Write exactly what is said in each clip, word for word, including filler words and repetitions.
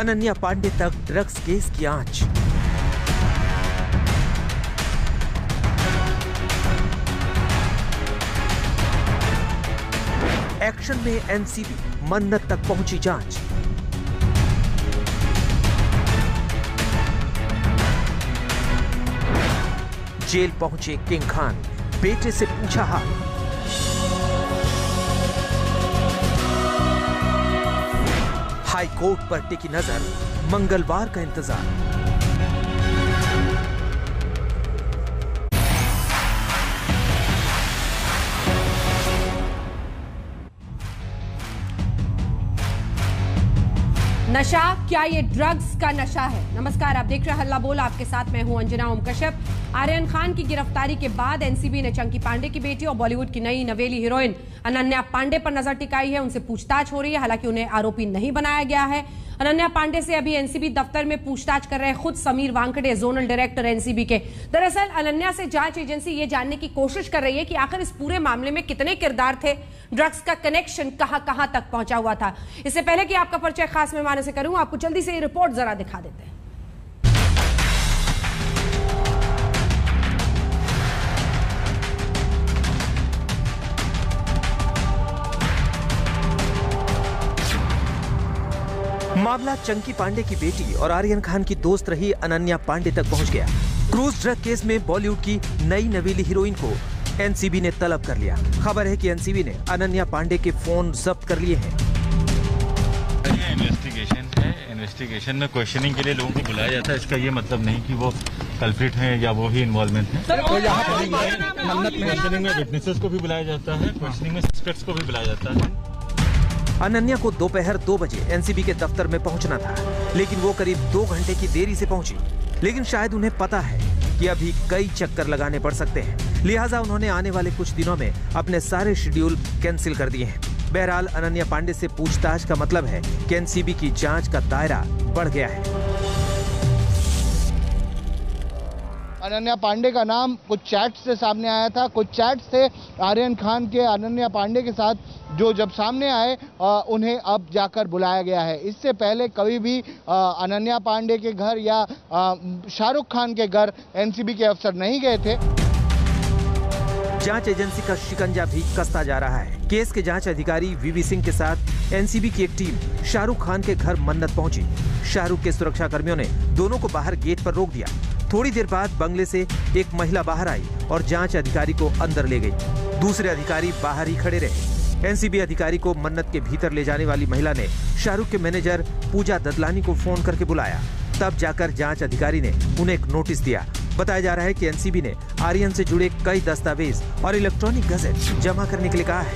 अनन्या पांडे तक drugs case की आंच। एक्शन में एनसीबी, मन्नत तक पहुंची जांच। जेल पहुंचे किंग खान, बेटे से पूछा हाल। हाई कोर्ट पर टिकी नजर, मंगलवार का इंतजार। नशा, क्या ये ड्रग्स का नशा है? नमस्कार, आप देख रहे हैं हल्ला बोल, आपके साथ मैं हूं अंजना ओम कश्यप। आर्यन खान की गिरफ्तारी के बाद एनसीबी ने चंकी पांडे की बेटी और बॉलीवुड की नई नवेली हीरोइन अनन्या पांडे पर नजर टिकाई है। उनसे पूछताछ हो रही है, हालांकि उन्हें आरोपी नहीं बनाया गया है। अनन्या पांडे से अभी एनसीबी दफ्तर में पूछताछ कर रहे खुद Sameer Wankhede, zonal director NCB के। दरअसल अनन्या से जांच एजेंसी ये जानने की कोशिश कर रही है कि आखिर इस पूरे मामले में कितने किरदार थे, ड्रग्स का कनेक्शन कहां कहां तक पहुंचा हुआ था। इससे पहले कि आपका परिचय खास मेहमानों से करूं, आपको जल्दी से ये रिपोर्ट जरा दिखा देते हैं। मामला चंकी पांडे की बेटी और आर्यन खान की दोस्त रही अनन्या पांडे तक पहुंच गया। क्रूज ड्रग केस में बॉलीवुड की नई नवेली हीरोइन को एनसीबी ने तलब कर लिया। खबर है कि एनसीबी ने अनन्या पांडे के फोन जब्त कर लिए हैं। इन्वेस्टिगेशन है, इन्वेस्टिगेशन में क्वेश्चनिंग के लिए लोगों को बुलाया जाता है। इसका ये मतलब नहीं कि वो कल्प्रिट हैं या वो ही इन्वॉल्वमेंट है। तो यहाँ क्वेश्चनिंग में विटनेसेस को भी बुलाया जाता है, क्वेश्चनिंग में सस्पेक्ट्स को भी बुलाया जाता है। अनन्या को दोपहर दो बजे एनसीबी के दफ्तर में पहुंचना था, लेकिन वो करीब दो घंटे की देरी से पहुंची। लेकिन शायद उन्हें पता है कि अभी कई चक्कर लगाने पड़ सकते हैं, लिहाजा उन्होंने आने वाले कुछ दिनों में अपने सारे शेड्यूल कैंसिल कर दिए हैं। बहरहाल अनन्या पांडे से पूछताछ का मतलब है कि एनसीबी की जाँच का दायरा बढ़ गया है। अनन्या पांडे का नाम कुछ चैट्स से सामने आया था, कुछ चैट्स थे आर्यन खान के अनन्या पांडे के साथ, जो जब सामने आए आ, उन्हें अब जाकर बुलाया गया है। इससे पहले कभी भी आ, अनन्या पांडे के घर या शाहरुख खान के घर एनसीबी के अफसर नहीं गए थे। जांच एजेंसी का शिकंजा भी कसता जा रहा है। केस के जांच अधिकारी वीवी सिंह के साथ एनसीबी की एक टीम शाहरुख खान के घर मन्नत पहुंची। शाहरुख के सुरक्षा कर्मियों ने दोनों को बाहर गेट पर रोक दिया। थोड़ी देर बाद बंगले से एक महिला बाहर आई और जांच अधिकारी को अंदर ले गई। दूसरे अधिकारी बाहर ही खड़े रहे। एनसीबी अधिकारी को मन्नत के भीतर ले जाने वाली महिला ने शाहरुख के मैनेजर पूजा ददलानी को फोन करके बुलाया। तब जाकर जांच अधिकारी ने उन्हें एक नोटिस दिया। बताया जा रहा है कि एनसीबी ने आर्यन से जुड़े कई दस्तावेज और इलेक्ट्रॉनिक गजेट जमा करने के लिए कहा है।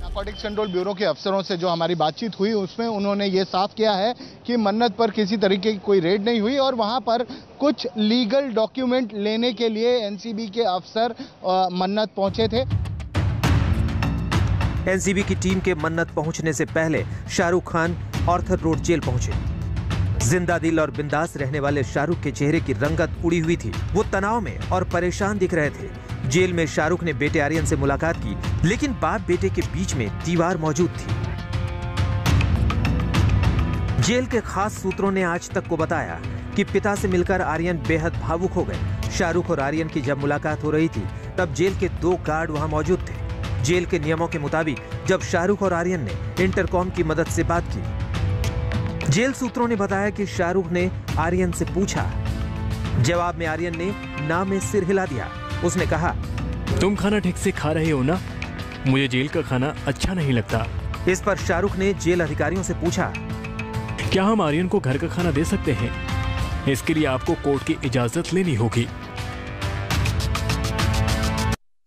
नारकोटिक्स कंट्रोल ब्यूरो के अफसरों से जो हमारी बातचीत हुई, उसमें उन्होंने ये साफ किया है कि मन्नत पर किसी तरीके की कोई रेड नहीं हुई और वहाँ पर कुछ लीगल डॉक्यूमेंट लेने के लिए एनसीबी के अफसर मन्नत पहुँचे थे। एनसीबी की टीम के मन्नत पहुँचने से पहले Shahrukh Khan Arthur road jail पहुँचे। जिंदा दिल और बिंदास रहने वाले शाहरुख के चेहरे की रंगत उड़ी हुई थी। वो तनाव में और परेशान दिख रहे थे। जेल में शाहरुख ने बेटे आर्यन से मुलाकात की, लेकिन बाप बेटे के बीच में दीवार मौजूद थी। जेल के खास सूत्रों ने आज तक को बताया कि पिता से मिलकर आर्यन बेहद भावुक हो गए। शाहरुख और आर्यन की जब मुलाकात हो रही थी, तब जेल के दो गार्ड वहाँ मौजूद थे। जेल के नियमों के मुताबिक जब शाहरुख और आर्यन ने इंटरकॉम की मदद से बात की, जेल सूत्रों ने बताया कि शाहरुख ने आर्यन से पूछा। जवाब में आर्यन ने ना में सिर हिला दिया। उसने कहा, तुम खाना ठीक से खा रहे हो ना? मुझे जेल का खाना अच्छा नहीं लगता। इस पर शाहरुख ने जेल अधिकारियों से पूछा, क्या हम आर्यन को घर का खाना दे सकते हैं? इसके लिए आपको कोर्ट की इजाजत लेनी होगी।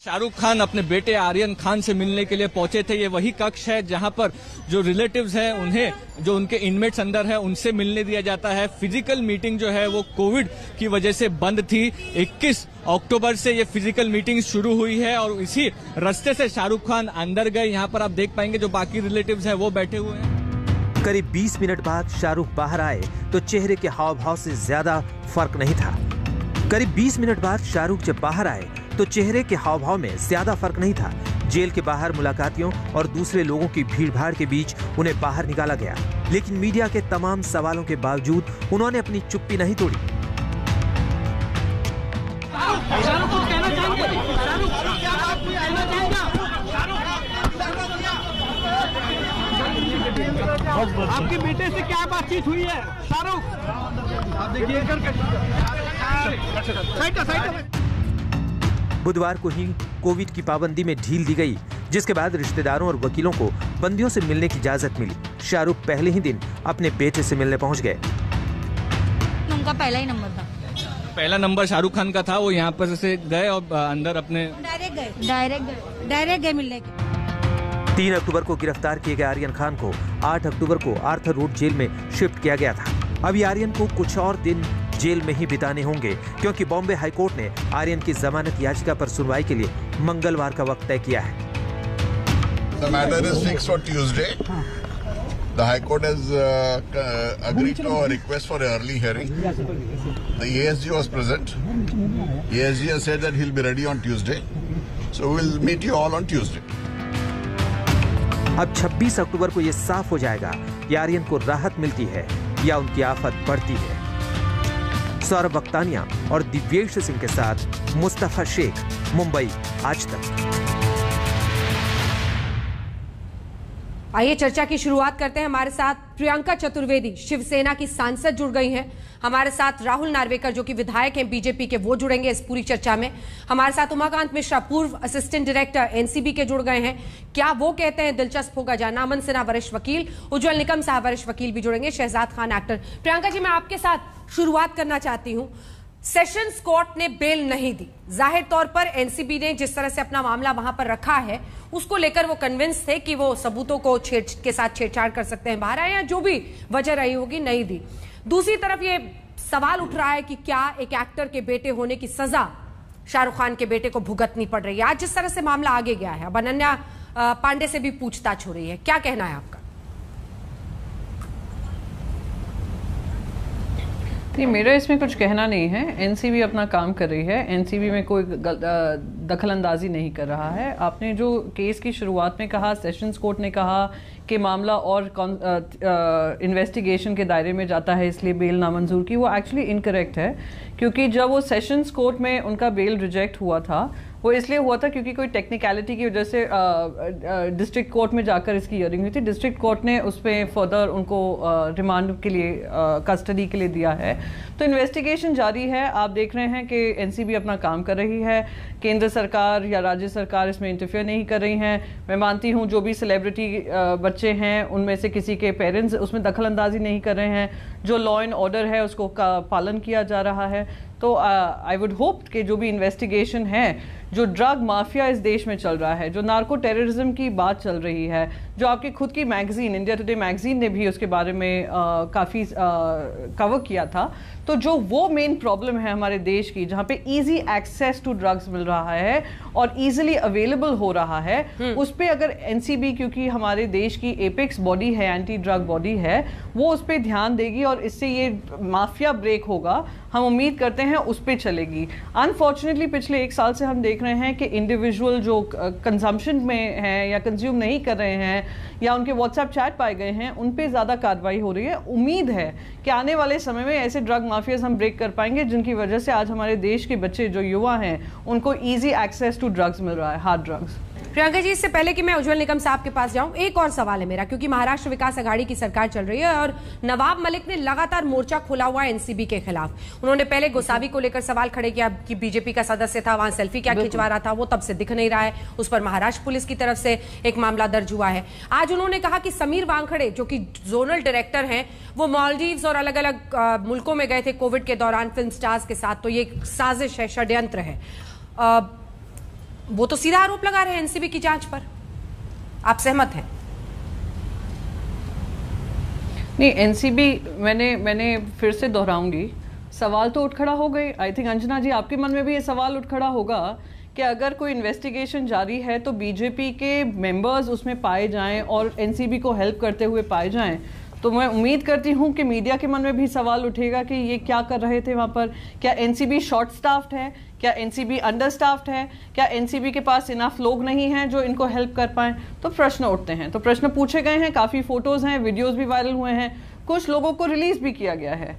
शाहरुख खान अपने बेटे आर्यन खान से मिलने के लिए पहुंचे थे। ये वही कक्ष है जहां पर जो रिलेटिव्स हैं, उन्हें जो उनके इनमेट्स अंदर है, उनसे मिलने दिया जाता है। फिजिकल मीटिंग जो है वो कोविड की वजह से बंद थी। इक्कीस अक्टूबर से ये फिजिकल मीटिंग शुरू हुई है और इसी रास्ते से शाहरुख खान अंदर गए। यहाँ पर आप देख पाएंगे जो बाकी रिलेटिव्स हैं वो बैठे हुए हैं। करीब बीस मिनट बाद शाहरुख बाहर आए तो चेहरे के हाव भाव से ज्यादा फर्क नहीं था। करीब बीस मिनट बाद शाहरुख जब बाहर आए तो चेहरे के हाव भाव में ज्यादा फर्क नहीं था। जेल के बाहर मुलाकातियों और दूसरे लोगों की भीड़भाड़ के बीच उन्हें बाहर निकाला गया। लेकिन मीडिया के तमाम सवालों के बावजूद उन्होंने अपनी चुप्पी नहीं तोड़ी। आपके बेटे से क्या बातचीत हुई है शाहरुख? आप देखिए, बुधवार को ही कोविड की पाबंदी में ढील दी गई, जिसके बाद रिश्तेदारों और वकीलों को बंदियों से मिलने की इजाजत मिली। शाहरुख पहले ही दिन अपने बेटे से मिलने पहुंच गए। उनका पहला ही नंबर था, पहला नंबर शाहरुख खान का था। वो यहाँ पर से गए और अंदर अपने डायरेक्ट गए डायरेक्ट गए डायरेक्ट गए मिलने के। तीन अक्टूबर को गिरफ्तार किए गए आर्यन खान को आठ अक्टूबर को आर्थर रोड जेल में शिफ्ट किया गया था। अभी आर्यन को कुछ और दिन जेल में ही बिताने होंगे, क्योंकि बॉम्बे हाई कोर्ट ने आर्यन की जमानत याचिका पर सुनवाई के लिए मंगलवार का वक्त तय किया है। The matter is fixed for Tuesday. The High Court has uh, agreed to a request for an early hearing. The A S G was present. A S G has said that he'll be ready on Tuesday. So we'll meet you all on Tuesday. अब छब्बीस अक्टूबर को यह साफ हो जाएगा कि आर्यन को राहत मिलती है या उनकी आफत बढ़ती है। सौरभ बख्तानिया और दिव्येश सिंह के साथ मुस्तफा शेख, मुंबई, आज तक। आइए चर्चा की शुरुआत करते हैं। हमारे साथ प्रियंका चतुर्वेदी, शिवसेना की सांसद, जुड़ गई हैं। हमारे साथ राहुल नरवेकर, जो कि विधायक हैं बीजेपी के, वो जुड़ेंगे इस पूरी चर्चा में। हमारे साथ उमाकांत मिश्रा, पूर्व असिस्टेंट डायरेक्टर एनसीबी के, जुड़ गए हैं। क्या वो कहते हैं, दिलचस्प होगा जानना। अमन सिन्हा, वरिष्ठ वकील, उज्ज्वल निकम साहब, वरिष्ठ वकील, भी जुड़ेंगे। शहजाद खान, एक्टर। प्रियंका जी, मैं आपके साथ शुरुआत करना चाहती हूँ। सेशंस कोर्ट ने बेल नहीं दी। जाहिर तौर पर एनसीबी ने जिस तरह से अपना मामला वहां पर रखा है, उसको लेकर वो कन्विंस थे कि वो सबूतों को छेड़ के साथ छेड़छाड़ कर सकते हैं, बाहर आए या जो भी वजह रही होगी, नहीं दी। दूसरी तरफ ये सवाल उठ रहा है कि क्या एक एक्टर के बेटे होने की सजा शाहरुख खान के बेटे को भुगतनी पड़ रही है? आज जिस तरह से मामला आगे गया है, अब अनन्या पांडे से भी पूछताछ हो रही है। क्या कहना है आपका? नहीं, मेरा इसमें कुछ कहना नहीं है। एनसीबी अपना काम कर रही है। एनसीबी में कोई दखलंदाजी नहीं कर रहा है। आपने जो केस की शुरुआत में कहा, सेशंस कोर्ट ने कहा कि मामला और इन्वेस्टिगेशन के दायरे में जाता है, इसलिए बेल नामंजूर की, वो एक्चुअली इनकरेक्ट है। क्योंकि जब वो सेशंस कोर्ट में उनका बेल रिजेक्ट हुआ था, वो इसलिए हुआ था क्योंकि कोई टेक्निकलिटी की वजह से डिस्ट्रिक्ट कोर्ट में जाकर इसकी हियरिंग हुई थी। डिस्ट्रिक्ट कोर्ट ने उस पर फर्दर उनको रिमांड के लिए, कस्टडी के लिए दिया है। तो इन्वेस्टिगेशन जारी है। आप देख रहे हैं कि एनसीबी अपना काम कर रही है। केंद्र सरकार या राज्य सरकार इसमें इंटरफेयर नहीं कर रही हैं। मैं मानती हूँ जो भी सेलिब्रिटी बच्चे हैं, उनमें से किसी के पेरेंट्स उसमें दखल अंदाजी नहीं कर रहे हैं। जो लॉ एंड ऑर्डर है उसको पालन किया जा रहा है। तो आई वुड होप कि जो भी इन्वेस्टिगेशन है, जो ड्रग माफिया इस देश में चल रहा है, जो नार्को टेररिज्म की बात चल रही है, जो आपकी खुद की मैगजीन इंडिया टुडे मैगजीन ने भी उसके बारे में काफ़ी कवर किया था, तो जो वो मेन प्रॉब्लम है हमारे देश की, जहाँ पे इजी एक्सेस टू ड्रग्स मिल रहा है और इजीली अवेलेबल हो रहा है, उस पर अगर एनसीबी, क्योंकि हमारे देश की एपेक्स बॉडी है, एंटी ड्रग बॉडी है, वो उस पर ध्यान देगी और इससे ये माफिया ब्रेक होगा, हम उम्मीद करते हैं उस पर चलेगी। अनफॉर्चुनेटली पिछले एक साल से हम देख रहे हैं कि इंडिविजुअल जो कंजम्पशन में हैं या कंज्यूम नहीं कर रहे हैं या उनके व्हाट्सएप चैट पाए गए हैं, उन पे ज़्यादा कार्रवाई हो रही है। उम्मीद है कि आने वाले समय में ऐसे ड्रग माफियाज हम ब्रेक कर पाएंगे, जिनकी वजह से आज हमारे देश के बच्चे जो युवा हैं, उनको ईजी एक्सेस टू ड्रग्स मिल रहा है, हार्ड ड्रग्स। प्रियंका जी, इससे पहले कि मैं उज्ज्वल निकम साहब के पास जाऊं, एक और सवाल है मेरा, क्योंकि महाराष्ट्र विकास अघाड़ी की सरकार चल रही है और नवाब मलिक ने लगातार मोर्चा खोला हुआ है एनसीबी के खिलाफ। उन्होंने पहले गोसावी को लेकर सवाल खड़े किया कि बीजेपी का सदस्य था, वहां सेल्फी क्या खिंचवा रहा था, वो तब से दिख नहीं रहा है। उस पर महाराष्ट्र पुलिस की तरफ से एक मामला दर्ज हुआ है। आज उन्होंने कहा कि समीर वानखेड़े, जो कि जोनल डायरेक्टर हैं, वो मालदीव्स और अलग अलग मुल्कों में गए थे कोविड के दौरान फिल्म स्टार्स के साथ, तो ये साजिश है, षड्यंत्र है। वो तो सीधा आरोप लगा रहे हैं एनसीबी की जांच पर। आप सहमत हैं? नहीं, एनसीबी, मैंने मैंने फिर से दोहराऊंगी, सवाल तो उठ खड़ा हो गई। आई थिंक अंजना जी, आपके मन में भी ये सवाल उठ खड़ा होगा कि अगर कोई इन्वेस्टिगेशन जारी है तो बीजेपी के मेंबर्स उसमें पाए जाएं और एनसीबी को हेल्प करते हुए पाए जाएं, तो मैं उम्मीद करती हूँ कि मीडिया के मन में भी सवाल उठेगा कि ये क्या कर रहे थे वहाँ पर, क्या एनसीबी शॉर्ट स्टाफ्ड है, क्या एनसीबी अंडर स्टाफ्ड है, क्या एनसीबी के पास इनाफ लोग नहीं हैं जो इनको हेल्प कर पाएँ, तो प्रश्न उठते हैं। तो प्रश्न पूछे गए हैं, काफ़ी फ़ोटोज़ हैं, वीडियोज़ भी वायरल हुए हैं, कुछ लोगों को रिलीज़ भी किया गया है,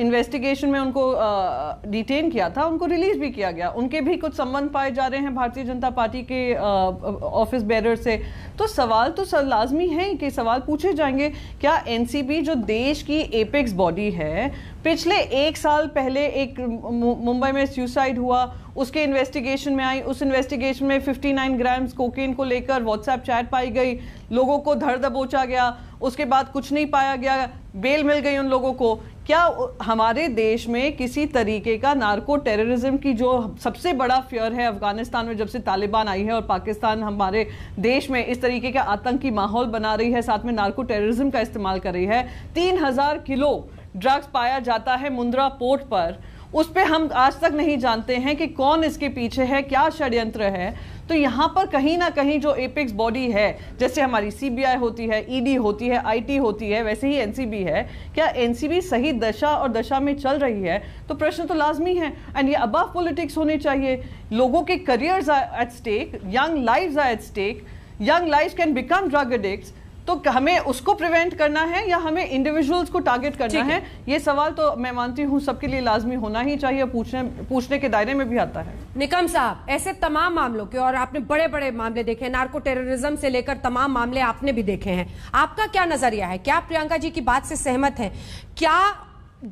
इन्वेस्टिगेशन uh, में उनको डिटेन uh, किया था, उनको रिलीज़ भी किया गया, उनके भी कुछ संबंध पाए जा रहे हैं भारतीय जनता पार्टी के ऑफिस uh, बेरर से। तो सवाल तो लाजमी है कि सवाल पूछे जाएंगे। क्या एनसीबी जो देश की एपेक्स बॉडी है, पिछले एक साल पहले एक मुंबई में सुसाइड हुआ, उसके इन्वेस्टिगेशन में आई, उस इन्वेस्टिगेशन में उनसठ ग्राम्स कोकीन को लेकर व्हाट्सएप चैट पाई गई, लोगों को धर दबोचा गया, उसके बाद कुछ नहीं पाया गया, बेल मिल गई उन लोगों को। क्या हमारे देश में किसी तरीके का नार्को टेररिज्म की जो सबसे बड़ा फियर है अफगानिस्तान में, जब से तालिबान आई है और पाकिस्तान हमारे देश में इस तरीके का आतंकी माहौल बना रही है, साथ में नार्को टेररिज्म का इस्तेमाल कर रही है, तीन हजार किलो ड्रग्स पाया जाता है मुंद्रा पोर्ट पर, उस पर हम आज तक नहीं जानते हैं कि कौन इसके पीछे है, क्या षड्यंत्र है। तो यहाँ पर कहीं ना कहीं जो एपेक्स बॉडी है, जैसे हमारी सीबीआई होती है, ईडी होती है, आईटी होती है, वैसे ही एनसीबी है, क्या एनसीबी सही दशा और दशा में चल रही है? तो प्रश्न तो लाजमी है। एंड ये अबव पॉलिटिक्स होने चाहिए, लोगों के careers are at stake, young lives are at stake, young lives can become drug addicts. तो हमें उसको प्रिवेंट करना है या हमें इंडिविजुअल्स को टारगेट करना है? ये सवाल तो मैं मानती हूँ सबके लिए लाजमी होना ही चाहिए, पूछने पूछने के दायरे में भी आता है। निकम साहब, ऐसे तमाम मामलों के, और आपने बड़े बड़े मामले देखे, नार्को टेररिज्म से लेकर तमाम मामले आपने भी देखे हैं, आपका क्या नजरिया है? क्या प्रियंका जी की बात से सहमत है? क्या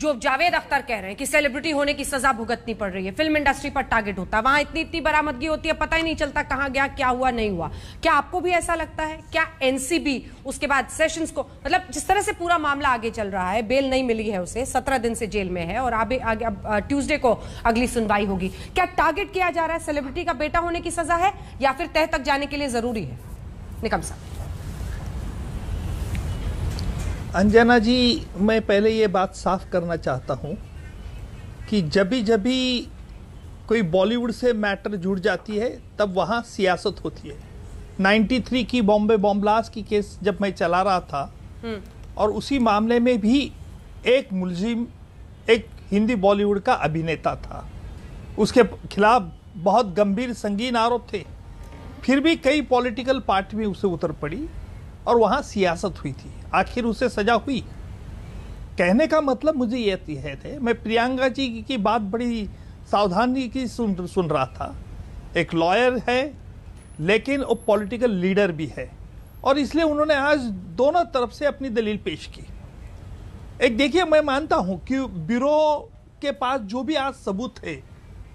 जो जावेद अख्तर कह रहे हैं कि सेलिब्रिटी होने की सजा भुगतनी पड़ रही है, फिल्म इंडस्ट्री पर टारगेट होता है, वहां इतनी इतनी बरामदगी होती है, पता ही नहीं चलता कहां गया, क्या हुआ, नहीं हुआ, क्या आपको भी ऐसा लगता है? क्या एनसीबी उसके बाद सेशंस को, मतलब जिस तरह से पूरा मामला आगे चल रहा है, बेल नहीं मिली है उसे, सत्रह दिन से जेल में है और आगे ट्यूजडे को अगली सुनवाई होगी, क्या टारगेट किया जा रहा है? सेलिब्रिटी का बेटा होने की सजा है या फिर तह तक जाने के लिए जरूरी है? निकम साहब। अंजना जी, मैं पहले ये बात साफ करना चाहता हूँ कि जब भी जब भी कोई बॉलीवुड से मैटर जुड़ जाती है तब वहाँ सियासत होती है। तिरानवे की बॉम्बे बॉम्ब्लास्ट की केस जब मैं चला रहा था और उसी मामले में भी एक मुलजिम एक हिंदी बॉलीवुड का अभिनेता था, उसके खिलाफ बहुत गंभीर संगीन आरोप थे, फिर भी कई पॉलिटिकल पार्टी में उसे उतर पड़ी और वहाँ सियासत हुई थी, आखिर उसे सजा हुई। कहने का मतलब मुझे ये थे, मैं प्रियंका जी की, की बात बड़ी सावधानी की सुन सुन रहा था। एक लॉयर है लेकिन वो पॉलिटिकल लीडर भी है और इसलिए उन्होंने आज दोनों तरफ से अपनी दलील पेश की। एक देखिए, मैं मानता हूँ कि ब्यूरो के पास जो भी आज सबूत थे,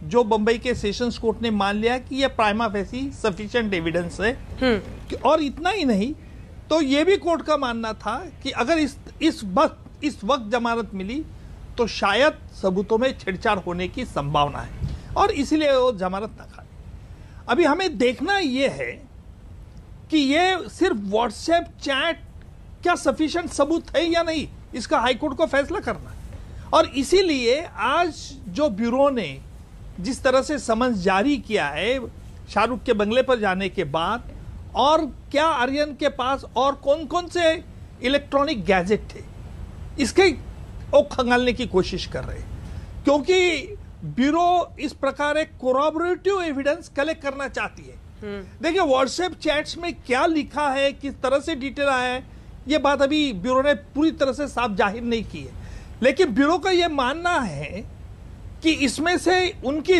जो बम्बई के सेशंस कोर्ट ने मान लिया कि यह प्राइमा फेसी सफिशिएंट एविडेंस है, और इतना ही नहीं तो ये भी कोर्ट का मानना था कि अगर इस इस वक्त इस वक्त जमानत मिली तो शायद सबूतों में छेड़छाड़ होने की संभावना है और इसलिए वो जमानत ना खाए। अभी हमें देखना ये है कि ये सिर्फ व्हाट्सएप चैट क्या सफिशिएंट सबूत है या नहीं, इसका हाईकोर्ट को फैसला करना है। और इसीलिए आज जो ब्यूरो ने जिस तरह से समन्स जारी किया है शाहरुख के बंगले पर जाने के बाद, और क्या आर्यन के पास और कौन कौन से इलेक्ट्रॉनिक गैजेट थे, इसके वो खंगालने की कोशिश कर रहे हैं, क्योंकि ब्यूरो इस प्रकार एक कोराबोरेटिव एविडेंस कलेक्ट करना चाहती है। देखिए व्हाट्सएप चैट्स में क्या लिखा है, किस तरह से डिटेल आया है, ये बात अभी ब्यूरो ने पूरी तरह से साफ जाहिर नहीं की है, लेकिन ब्यूरो का ये मानना है कि इसमें से उनकी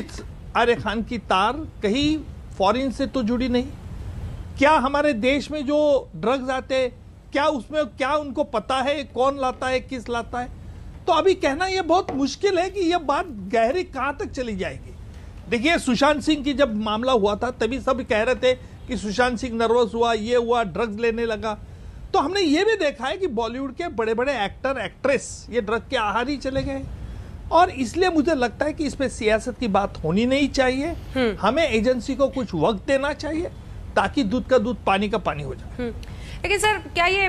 आर्यन खान की तार कहीं फॉरेन से तो जुड़ी नहीं। क्या हमारे देश में जो ड्रग्स आते, क्या उसमें क्या उनको पता है कौन लाता है, किस लाता है? तो अभी कहना ये बहुत मुश्किल है कि ये बात गहरी कहाँ तक चली जाएगी। देखिए सुशांत सिंह की जब मामला हुआ था तभी सब कह रहे थे कि सुशांत सिंह नर्वस हुआ, ये हुआ, ड्रग्स लेने लगा। तो हमने ये भी देखा है कि बॉलीवुड के बड़े बड़े एक्टर एक्ट्रेस ये ड्रग के आहार ही चले गए, और इसलिए मुझे लगता है कि इस पर सियासत की बात होनी नहीं चाहिए। हमें एजेंसी को कुछ वक्त देना चाहिए ताकि दूध का दूध पानी का पानी हो जाए। लेकिन सर क्या ये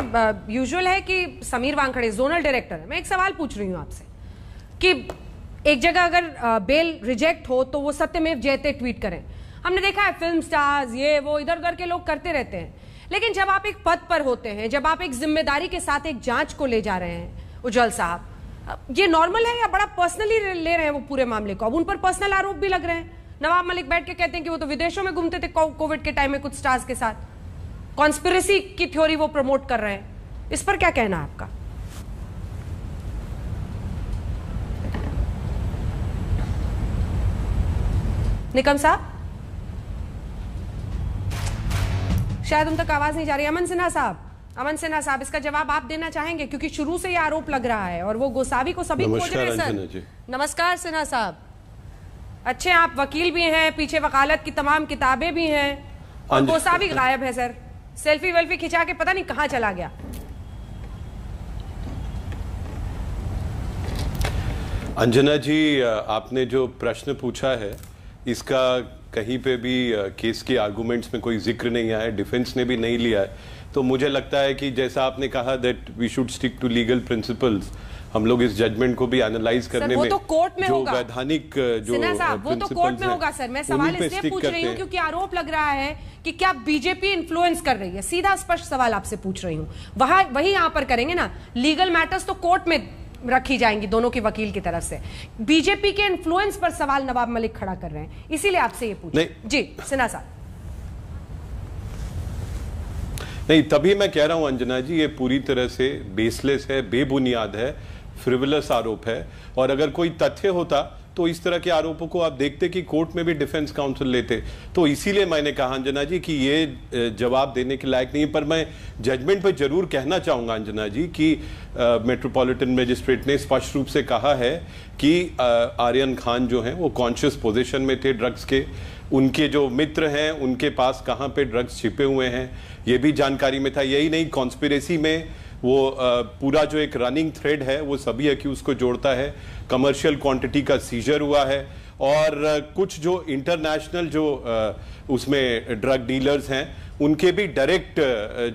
यूजुअल है कि समीर वानखेड़े जोनल डायरेक्टर है, मैं एक सवाल पूछ रही हूँ आपसे कि एक जगह अगर बेल रिजेक्ट हो तो वो सत्यमेव जयते ट्वीट करें, हमने देखा है फिल्म स्टार्स ये वो इधर उधर के लोग करते रहते हैं, लेकिन जब आप एक पद पर होते हैं, जब आप एक जिम्मेदारी के साथ एक जांच को ले जा रहे हैं, उज्ज्वल साहब, ये नॉर्मल है या बड़ा पर्सनली ले रहे हैं वो पूरे मामले को? अब उन पर पर्सनल आरोप भी लग रहे हैं। नवाब मलिक बैठ के कहते हैं कि वो तो विदेशों में घूमते थे कोविड के टाइम में कुछ स्टार्स के साथ, कॉन्स्पिरेसी की थ्योरी वो प्रमोट कर रहे हैं। इस पर क्या कहना है आपका? निकम साहब, शायद उन तक आवाज नहीं जा रही। अमन सिन्हा साहब, अमन सिन्हा साहब, इसका जवाब आप देना चाहेंगे क्योंकि शुरू से यह आरोप लग रहा है और वो गोसावी को सभी खोज रहे हैं। नमस्कार सिन्हा साहब, अच्छे आप वकील भी हैं, पीछे वकालत की तमाम किताबें भी हैं, और गोसावी गायब है सर, सेल्फी वेल्फी खिंचा के पता नहीं कहाँ चला गया। अंजना जी, आपने जो प्रश्न पूछा है इसका कहीं पे भी केस के आर्गूमेंट्स में कोई जिक्र नहीं आया, डिफेंस ने भी नहीं लिया है, तो मुझे लगता है कि जैसा आपने कहा that we should stick to legal principles. हम लोग इस जजमेंट को भी एनालाइज करने में, तो कोर्ट में जो वैधानिक जो वो तो कोर्ट में होगा सर। मैं सवाल इसलिए पूछ रही हूँ क्योंकि आरोप लग रहा है कि क्या बीजेपी इन्फ्लुएंस कर रही है। सीधा स्पष्ट सवाल आपसे पूछ रही हूँ, वहां वही यहाँ पर करेंगे ना, लीगल मैटर्स तो कोर्ट में रखी जाएंगी दोनों के वकील की तरफ से। बीजेपी के इन्फ्लुएंस पर सवाल नवाब मलिक खड़ा कर रहे हैं, इसीलिए आपसे ये पूछा। जी सिन्हा साहब, नहीं, तभी मैं कह रहा हूं अंजना जी, ये पूरी तरह से बेसलेस है, बेबुनियाद है, फ्रिवलस आरोप है, और अगर कोई तथ्य होता तो इस तरह के आरोपों को आप देखते कि कोर्ट में भी डिफेंस काउंसिल लेते। तो इसीलिए मैंने कहा अंजना जी कि ये जवाब देने के लायक नहीं है। पर मैं जजमेंट पर जरूर कहना चाहूँगा अंजना जी कि मेट्रोपॉलिटन मजिस्ट्रेट ने स्पष्ट रूप से कहा है कि आर्यन खान जो हैं वो कॉन्शियस पोजीशन में थे ड्रग्स के, उनके जो मित्र हैं उनके पास कहाँ पे ड्रग्स छिपे हुए हैं ये भी जानकारी में था। यही नहीं, कॉन्स्पिरेसी में वो पूरा जो एक रनिंग थ्रेड है वो सभी एक्यूज को जोड़ता है। कमर्शियल क्वांटिटी का सीजर हुआ है और कुछ जो इंटरनेशनल जो उसमें ड्रग डीलर्स हैं उनके भी डायरेक्ट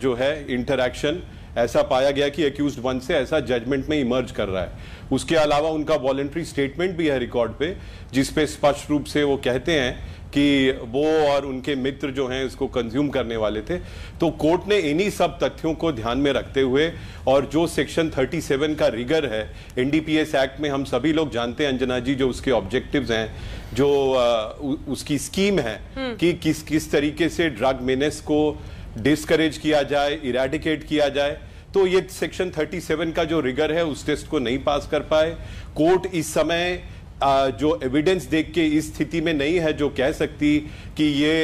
जो है इंटरैक्शन ऐसा पाया गया कि एक्यूज वन से ऐसा जजमेंट में इमर्ज कर रहा है। उसके अलावा उनका वॉलंटरी स्टेटमेंट भी है रिकॉर्ड पे, जिसपे स्पष्ट रूप से वो कहते हैं कि वो और उनके मित्र जो हैं इसको कंज्यूम करने वाले थे। तो कोर्ट ने इन्हीं सब तथ्यों को ध्यान में रखते हुए और जो सेक्शन सैंतीस का रिगर है एनडीपीएस एक्ट में, हम सभी लोग जानते हैं अंजना जी जो उसके ऑब्जेक्टिव्स हैं, जो उसकी स्कीम है कि किस किस तरीके से ड्रग मेनेस को डिस्करेज किया जाए, इरेडिकेट किया जाए। तो ये सेक्शन सैंतीस का जो रिगर है उस टेस्ट को नहीं पास कर पाए। कोर्ट इस समय जो एविडेंस देख के इस स्थिति में नहीं है जो कह सकती कि ये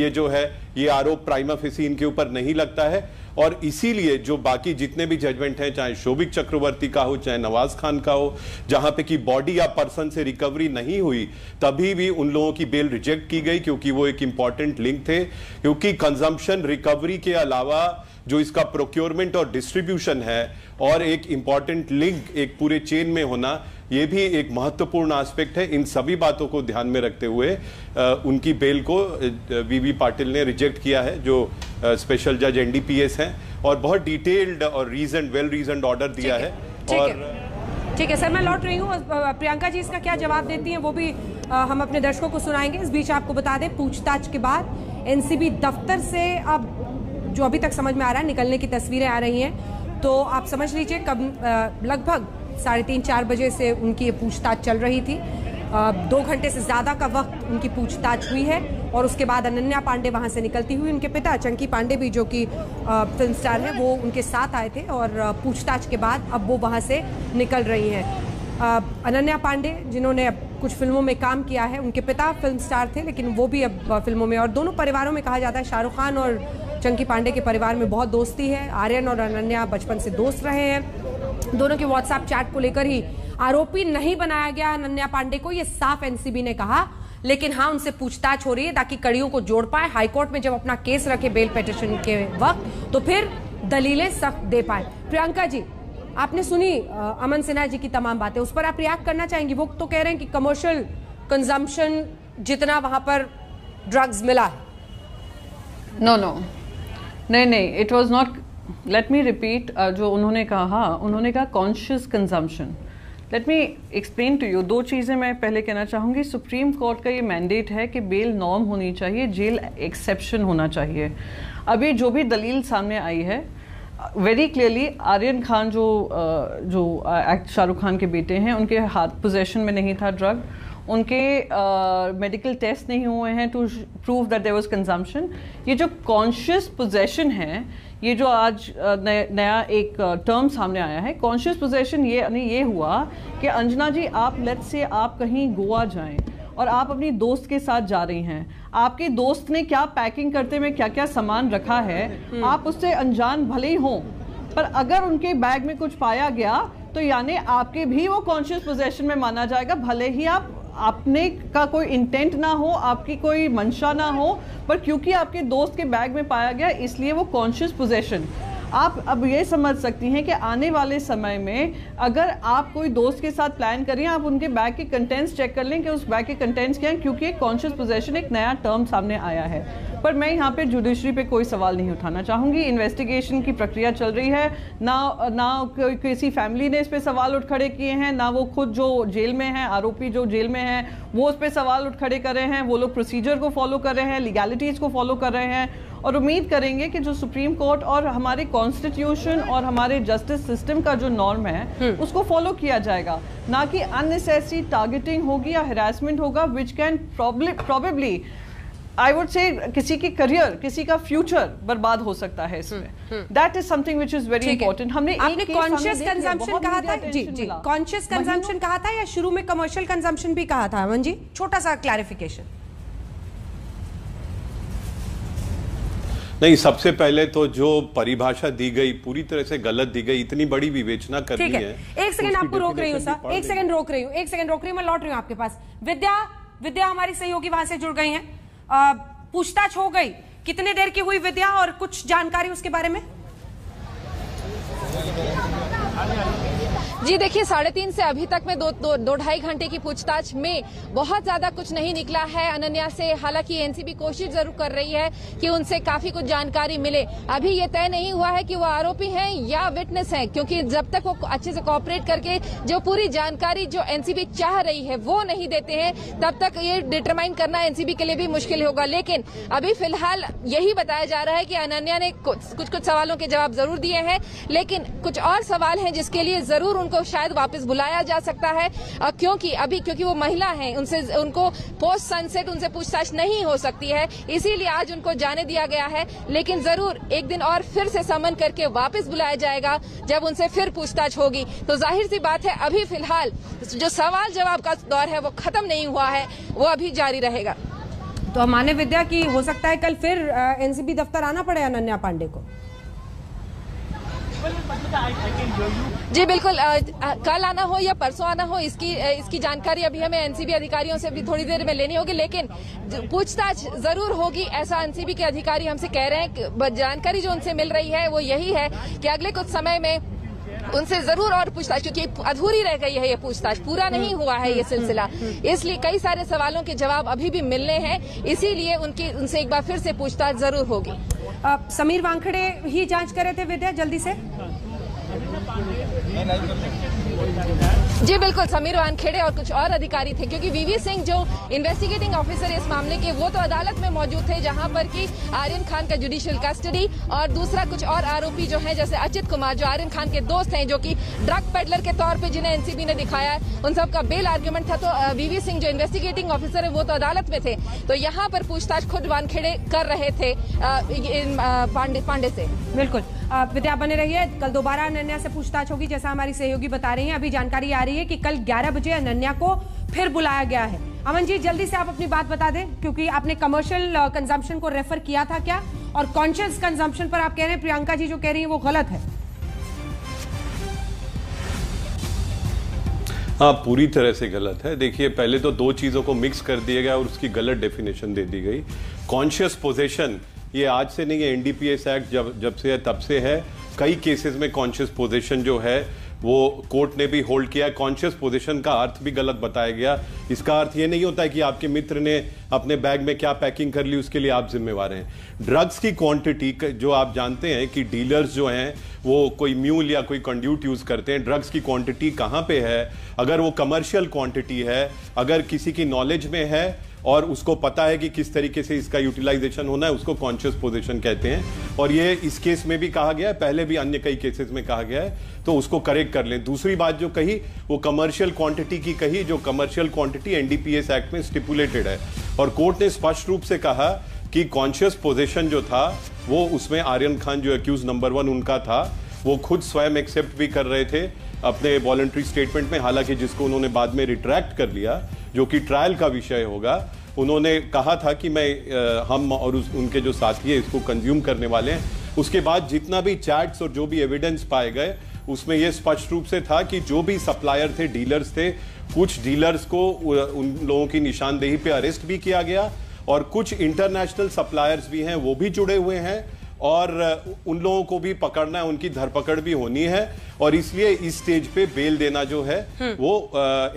ये जो है ये आरोप प्राइमा फेसी इनके ऊपर नहीं लगता है। और इसीलिए जो बाकी जितने भी जजमेंट हैं, चाहे शोभिक चक्रवर्ती का हो चाहे नवाज खान का हो, जहां पे कि बॉडी या पर्सन से रिकवरी नहीं हुई तभी भी उन लोगों की बेल रिजेक्ट की गई क्योंकि वो एक इम्पॉर्टेंट लिंक थे। क्योंकि कंजम्पशन रिकवरी के अलावा जो इसका प्रोक्योरमेंट और डिस्ट्रीब्यूशन है और एक इम्पॉर्टेंट लिंक एक पूरे चेन में होना, ये भी एक महत्वपूर्ण एस्पेक्ट है। इन सभी बातों को ध्यान में रखते हुए आ, उनकी बेल को वीवी पाटिल ने रिजेक्ट किया है, जो आ, स्पेशल जज एनडीपीएस हैं, और बहुत डिटेल्ड और रीजन वेल रीजन ऑर्डर दिया है। और ठीक है सर, मैं लौट रही हूँ। प्रियंका जी इसका क्या जवाब देती हैं वो भी आ, हम अपने दर्शकों को सुनाएंगे। इस बीच आपको बता दें, पूछताछ के बाद एनसीबी दफ्तर से अब जो अभी तक समझ में आ रहा है निकलने की तस्वीरें आ रही हैं, तो आप समझ लीजिए कब लगभग साढ़े तीन चार बजे से उनकी ये पूछताछ चल रही थी। आ, दो घंटे से ज़्यादा का वक्त उनकी पूछताछ हुई है और उसके बाद अनन्या पांडे वहाँ से निकलती हुई, उनके पिता चंकी पांडे भी जो कि फिल्म स्टार है वो उनके साथ आए थे, और पूछताछ के बाद अब वो वहाँ से निकल रही हैं। अनन्या पांडे जिन्होंने कुछ फिल्मों में काम किया है, उनके पिता फिल्म स्टार थे लेकिन वो भी अब फिल्मों में, और दोनों परिवारों में कहा जाता है शाहरुख खान और चंकी पांडे के परिवार में बहुत दोस्ती है। आर्यन और अनन्या बचपन से दोस्त रहे हैं। दोनों के व्हाट्सएप चैट को लेकर ही आरोपी नहीं बनाया गया अनन्या पांडे को, ये साफ एनसीबी ने कहा। लेकिन हाँ, उनसे पूछताछ हो रही है ताकि कड़ियों को जोड़ पाए, हाईकोर्ट में जब अपना केस रखे बेल पिटिशन के वक्त तो फिर दलीलें सख्त दे पाए। प्रियंका जी, आपने सुनी अमन सिन्हा जी की तमाम बातें, उस पर आप रिएक्ट करना चाहेंगी? वो तो कह रहे हैं कि कमर्शियल कंजम्पशन जितना वहां पर ड्रग्स मिला। नो नो नहीं नहीं, it was not, let me repeat, जो उन्होंने कहा, उन्होंने कहा conscious consumption, let me explain to you. दो चीज़ें मैं पहले कहना चाहूँगी. सुप्रीम कोर्ट का ये मैंडेट है कि बेल नॉर्म होनी चाहिए, जेल एक्सेप्शन होना चाहिए. अभी जो भी दलील सामने आई है वेरी क्लियरली, आर्यन खान जो जो शाहरुख खान के बेटे हैं, उनके हाथ पोजेशन में नहीं था ड्रग, उनके मेडिकल uh, टेस्ट नहीं हुए हैं to prove that there was consumption. ये जो कॉन्शियस पोजेशन है, ये जो आज uh, नय, नया एक टर्म uh, सामने आया है कॉन्शियस पोजेशन, ये यानी ये हुआ कि अंजना जी आप लेट्स से आप कहीं गोवा जाएं और आप अपनी दोस्त के साथ जा रही हैं, आपके दोस्त ने क्या पैकिंग करते में क्या क्या सामान रखा है आप उससे अनजान भले ही हों, पर अगर उनके बैग में कुछ पाया गया तो यानी आपके भी वो कॉन्शियस पोजेशन में माना जाएगा, भले ही आप आपने का कोई इंटेंट ना हो, आपकी कोई मंशा ना हो, पर क्योंकि आपके दोस्त के बैग में पाया गया इसलिए वो कॉन्शियस पोजेशन. आप अब ये समझ सकती हैं कि आने वाले समय में अगर आप कोई दोस्त के साथ प्लान करिए, आप उनके बैग के कंटेंट्स चेक कर लें कि उस बैग के कंटेंट्स क्या हैं, क्योंकि एक कॉन्शियस पोजेशन एक नया टर्म सामने आया है. पर मैं यहाँ पे जुडिशरी पे कोई सवाल नहीं उठाना चाहूँगी. इन्वेस्टिगेशन की प्रक्रिया चल रही है, ना ना किसी फैमिली ने इस पर सवाल उठ खड़े किए हैं, ना वो खुद जो जेल में हैं, आरोपी जो जेल में हैं वो उस पर सवाल उठ खड़े कर रहे हैं. वो लोग प्रोसीजर को फॉलो कर रहे हैं, लीगैलिटीज़ को फॉलो कर रहे हैं, और उम्मीद करेंगे कि जो सुप्रीम कोर्ट और हमारे कॉन्स्टिट्यूशन और हमारे जस्टिस सिस्टम का जो नॉर्म है उसको फॉलो किया जाएगा, ना कि अननेसेसरी टारगेटिंग होगी या हरासमेंट होगा, which can probably I would say किसी की करियर, किसी का फ्यूचर बर्बाद हो सकता है इसमें. That is something which is very important. हमने आपने कॉन्शियस कंजम्पशन कहा था, जी जी कॉन्शियस कंजम्पशन कहा था या शुरू में कमर्शियल कंजम्पशन भी कहा था? अमन जी छोटा सा क्लैरिफिकेशन. नहीं, सबसे पहले तो जो परिभाषा दी गई पूरी तरह से गलत दी गई. इतनी बड़ी विवेचना करनी है. एक सेकंड आपको रोक रही हूँ सर, एक सेकंड रोक रही हूँ एक सेकंड रोक रही हूँ मैं लौट रही हूँ आपके पास. विद्या विद्या हमारी सहयोगी वहां से जुड़ गई हैं. पूछताछ हो गई, कितने देर की हुई विद्या, और कुछ जानकारी उसके बारे में? जी देखिए, साढ़े तीन से अभी तक में दो दो, दो ढाई घंटे की पूछताछ में बहुत ज्यादा कुछ नहीं निकला है अनन्या से. हालांकि एनसीबी कोशिश जरूर कर रही है कि उनसे काफी कुछ जानकारी मिले. अभी ये तय नहीं हुआ है कि वो आरोपी हैं या विटनेस हैं, क्योंकि जब तक वो अच्छे से कोऑपरेट करके जो पूरी जानकारी जो एनसीबी चाह रही है वो नहीं देते हैं तब तक ये डिटरमाइन करना एनसीबी के लिए भी मुश्किल होगा. लेकिन अभी फिलहाल यही बताया जा रहा है कि अनन्या ने कुछ कुछ, कुछ सवालों के जवाब जरूर दिए हैं, लेकिन कुछ और सवाल हैं जिसके लिए जरूर उनको शायद वापस बुलाया जा सकता है, क्योंकि अभी क्योंकि वो महिला हैं, उनसे उनको पोस्ट सनसेट उनसे पूछताछ नहीं हो सकती है, इसीलिए आज उनको जाने दिया गया है. लेकिन जरूर एक दिन और फिर से समन करके वापस बुलाया जाएगा जब उनसे फिर पूछताछ होगी. तो जाहिर सी बात है अभी फिलहाल जो सवाल जवाब का दौर है वो खत्म नहीं हुआ है, वो अभी जारी रहेगा. तो हमारे विद्या की हो सकता है कल फिर एनसीबी दफ्तर आना पड़े अनन्या पांडे को. जी बिल्कुल, आ, आ, कल आना हो या परसों आना हो, इसकी इसकी जानकारी अभी हमें एनसीबी अधिकारियों से भी थोड़ी देर में लेनी होगी, लेकिन पूछताछ जरूर होगी ऐसा एनसीबी के अधिकारी हमसे कह रहे हैं. जानकारी जो उनसे मिल रही है वो यही है कि अगले कुछ समय में उनसे जरूर और पूछताछ, क्योंकि अधूरी रह गई है ये पूछताछ, पूरा नहीं हुआ है ये सिलसिला, इसलिए कई सारे सवालों के जवाब अभी भी मिलने हैं, इसीलिए उनकी उनसे एक बार फिर से पूछताछ जरूर होगी. आप समीर वानखेड़े ही जांच कर रहे थे विद्या, जल्दी से. जी बिल्कुल, समीर वानखेड़े और कुछ और अधिकारी थे, क्योंकि वीवी सिंह जो इन्वेस्टिगेटिंग ऑफिसर है इस मामले के, वो तो अदालत में मौजूद थे जहां पर कि आर्यन खान का जुडिशियल कस्टडी और दूसरा कुछ और आरोपी जो है जैसे अचित कुमार जो आर्यन खान के दोस्त हैं, जो कि ड्रग पेडलर के तौर पे जिन्हें एनसीबी ने दिखाया है, उन सबका बेल आर्ग्यूमेंट था. तो वीवी सिंह जो इन्वेस्टिगेटिंग ऑफिसर है वो तो अदालत में थे, तो यहाँ पर पूछताछ खुद वानखेड़े कर रहे थे पांडे पांडे से. बिल्कुल, विद्या बने रहिए, कल दोबारा अनन्या से पूछताछ होगी जैसा हमारी सहयोगी बता रही हैं. अभी जानकारी आ रही है कि कल ग्यारह बजे अनन्या को फिर बुलाया गया है. अमन जी जल्दी से आप अपनी बात बता दें, क्योंकि आपने कमर्शियल कंजम्पशन को रेफर किया था क्या, और कॉन्शियस कंजम्पशन पर आप कह रहे हैं प्रियंका जी जो कह रही है वो गलत है? हाँ, पूरी तरह से गलत है. देखिए, पहले तो दो चीजों को मिक्स कर दिया गया और उसकी गलत डेफिनेशन दे दी गई. कॉन्शियस पोजेशन ये आज से नहीं है, एनडीपीएस एक्ट जब जब से है तब से है. कई केसेस में कॉन्शियस पोजीशन जो है वो कोर्ट ने भी होल्ड किया। कॉन्शियस पोजीशन का अर्थ भी गलत बताया गया। इसका अर्थ ये नहीं होता है कि आपके मित्र ने अपने बैग में क्या पैकिंग कर ली उसके लिए आप जिम्मेवार हैं। ड्रग्स की क्वांटिटी जो आप जानते हैं कि डीलर्स जो हैं वो कोई म्यूल या कोई कंड्यूट यूज़ करते हैं। ड्रग्स की क्वांटिटी कहाँ पे है? अगर वो कमर्शियल क्वांटिटी है, अगर किसी की नॉलेज में है और उसको पता है कि किस तरीके से इसका यूटिलाइजेशन होना है, उसको कॉन्शियस पोजीशन कहते हैं। और ये इस केस में भी कहा गया है, पहले भी अन्य कई केसेस में कहा गया है, तो उसको करेक्ट कर लें। दूसरी बात जो कही वो कमर्शियल क्वांटिटी की कही, जो कमर्शियल क्वांटिटी एनडीपीएस एक्ट में स्टिपुलेटेड है। और कोर्ट ने स्पष्ट रूप से कहा कि कॉन्शियस पोजीशन जो था वो उसमें आर्यन खान जो एक्यूज नंबर वन उनका था, वो खुद स्वयं एक्सेप्ट भी कर रहे थे अपने वॉलंटरी स्टेटमेंट में, हालांकि जिसको उन्होंने बाद में रिट्रैक्ट कर लिया, जो कि ट्रायल का विषय होगा। उन्होंने कहा था कि मैं हम और उस, उनके जो साथी है इसको कंज्यूम करने वाले हैं। उसके बाद जितना भी चैट्स और जो भी एविडेंस पाए गए उसमें यह स्पष्ट रूप से था कि जो भी सप्लायर थे, डीलर्स थे, कुछ डीलर्स को उन लोगों की निशानदेही पे अरेस्ट भी किया गया और कुछ इंटरनेशनल सप्लायर्स भी हैं वो भी जुड़े हुए हैं और उन लोगों को भी पकड़ना है, उनकी धरपकड़ भी होनी है। और इसलिए इस स्टेज पे बेल देना जो है वो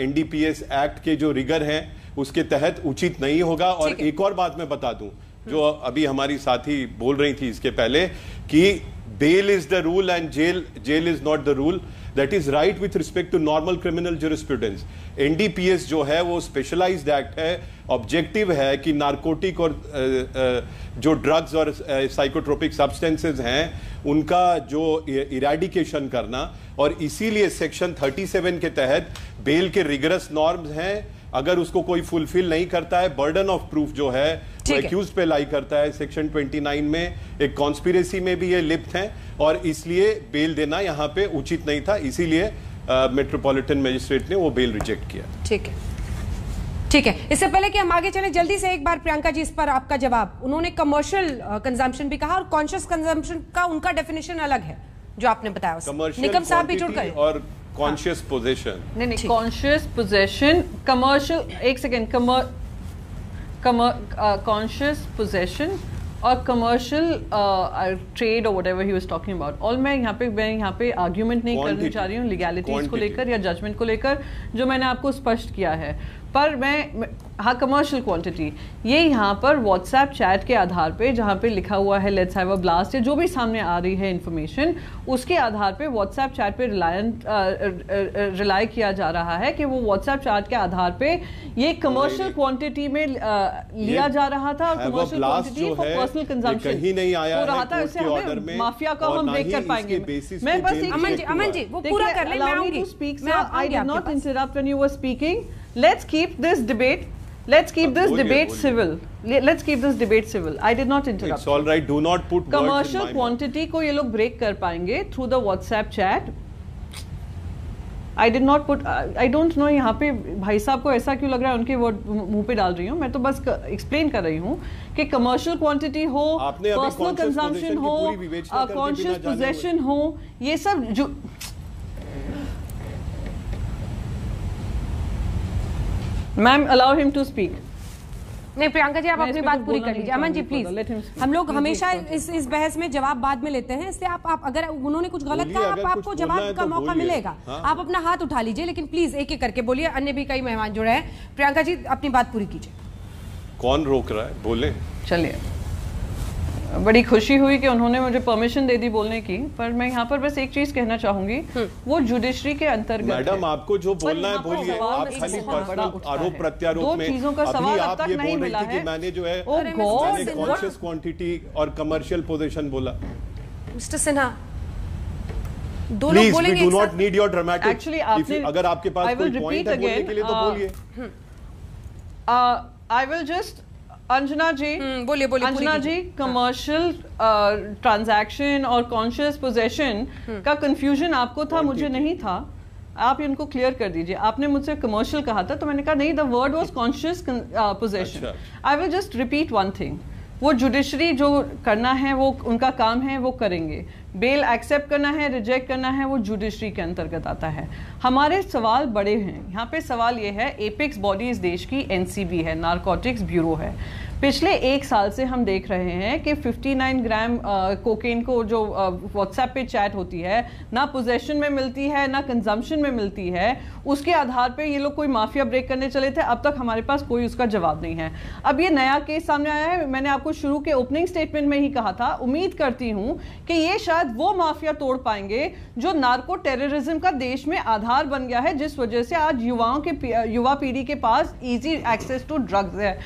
एनडीपीएस एक्ट के जो रिगर हैं उसके तहत उचित नहीं होगा। और एक और बात मैं बता दूं जो अभी हमारी साथी बोल रही थी इसके पहले, कि bail is the rule and jail jail is not the rule. That is right with respect to normal criminal jurisprudence. NDPS जो है वो स्पेशलाइज्ड एक्ट है। ऑब्जेक्टिव है कि नारकोटिक और जो ड्रग्स और साइकोट्रोपिक सब्सटेंसेस हैं उनका जो इराडिकेशन करना, और इसीलिए सेक्शन सैंतीस के तहत बेल के रिगरस नॉर्म्स हैं। अगर उसको कोई फुलफिल नहीं करता है, बर्डन ऑफ प्रूफ जो है एक्यूज पे लाई करता है। सेक्शन उनतीस में एक कॉन्स्पिरेसी में भी ये लिप्त हैं और इसलिए बेल देना यहाँ पे उचित नहीं था। इसीलिए मेट्रोपॉलिटन मजिस्ट्रेट ने वो बेल रिजेक्ट किया। ठीक है, ठीक है। इससे पहले कि हम आगे चलें, जल्दी से एक बार प्रियंका जी इस पर आपका जवाब। उन्होंने कमर्शियल कंजम्पशन भी कहा और कॉन्शियस कंजम्पशन का उनका डेफिनेशन अलग है जो आपने बताया, निकम साहब भी जुड़कर। और कॉन्शियस पोजेशन, नहीं नहीं कॉन्शियस पोजेशन कमर्शियल, एक सेकेंड, कॉन्शियस पोजेशन और कमर्शियल ट्रेड और whatever he was talking about. और मैं यहाँ पे मैं यहाँ पे आर्ग्यूमेंट नहीं करना चाह रही हूँ लीगैलिटीज को लेकर या जजमेंट को लेकर जो मैंने आपको स्पष्ट किया है, पर मैं हाँ कमर्शियल क्वांटिटी ये यहाँ पर व्हाट्सएप चैट के आधार पे जहाँ पे लिखा हुआ है लेट्स हैव अ ब्लास्ट या जो भी सामने आ रही है इन्फॉर्मेशन, उसके आधार पे व्हाट्सएप चैट पे रिलायंट रिलाई किया जा रहा है कि वो व्हाट्सएप चैट के आधार पे ये कमर्शियल क्वांटिटी में लिया जा रहा था और commercial quantity for personal consumption mafia का हम देख कर पाएंगे। Let's keep this debate. Let's keep this debate civil. Let's keep this debate civil. I did not interrupt. It's all right. Do not put words in my mouth. Commercial quantity को ये लोग break कर पाएंगे through the WhatsApp chat. I did not put. I don't know यहाँ पे भाई साहब को ऐसा क्यों लग रहा है उनके वर्ड मुंह पे डाल रही हूँ। मैं तो बस एक्सप्लेन कर रही हूँ कि कमर्शियल क्वांटिटी हो, पर्सनल कंजम्पशन हो, कॉन्शियस पोजेशन हो, ये सब जो ma'am allow him to speak. नहीं प्रियंका जी आप अपनी बात पूरी कर लीजिए। अमन जी प्लीज, हम लोग हमेशा इस इस बहस में जवाब बाद में लेते हैं, इसलिए आप आप अगर उन्होंने कुछ गलत कहा आप आपको जवाब का मौका मिलेगा। आप अपना हाथ उठा लीजिए, लेकिन प्लीज एक एक करके बोलिए। अन्य भी कई मेहमान जुड़े हैं, प्रियंका जी अपनी बात पूरी कीजिए। कौन रोक रहा है, बोले चलिए। बड़ी खुशी हुई कि उन्होंने मुझे परमिशन दे दी बोलने की, पर मैं यहाँ पर बस एक चीज कहना चाहूंगी, वो जुडिशरी के अंतर्गत। मैडम आपको जो बोलना है बोलिए, आप खाली आरोप प्रत्यारोप में चीजों का सवाल अब तक नहीं मिला है। मैंने जो है कॉन्शियस क्वांटिटी और कमर्शियल पोजीशन बोला। मिस्टर सिन्हा दो लोग बोलेंगे, do not need your dramatic. Actually अगर आपके पास कोई पॉइंट है बोलने के लिए तो बोलिए। I will just Anjana ji बोलिए बोलिए अंजना जी, कमर्शियल ट्रांजैक्शन और कॉन्शियस पोजेशन का कंफ्यूजन आपको था, मुझे नहीं था। आप इनको क्लियर कर दीजिए। आपने मुझसे कमर्शियल कहा था तो मैंने कहा नहीं, the word was conscious possession. I will just repeat one thing, वो जुडिशरी जो करना है वो उनका काम है, वो करेंगे। बेल एक्सेप्ट करना है, रिजेक्ट करना है, वो जुडिशरी के अंतर्गत आता है। हमारे सवाल बड़े हैं यहाँ पे। सवाल ये है, एपेक्स बॉडी इस देश की एनसीबी है, नारकोटिक्स ब्यूरो है। पिछले एक साल से हम देख रहे हैं कि उनसठ ग्राम आ, कोकेन को जो व्हाट्सएप पे चैट होती है ना पोजेशन में मिलती है ना कंजम्पशन में मिलती है, उसके आधार पे ये लोग कोई माफिया ब्रेक करने चले थे। अब तक हमारे पास कोई उसका जवाब नहीं है। अब ये नया केस सामने आया है। मैंने आपको शुरू के ओपनिंग स्टेटमेंट में ही कहा था, उम्मीद करती हूँ कि ये शायद वो माफिया तोड़ पाएंगे जो नार्को टेररिज्म का देश में आधार बन गया है, जिस वजह से आज युवाओं के युवा पीढ़ी के पास ईजी एक्सेस टू ड्रग्स है।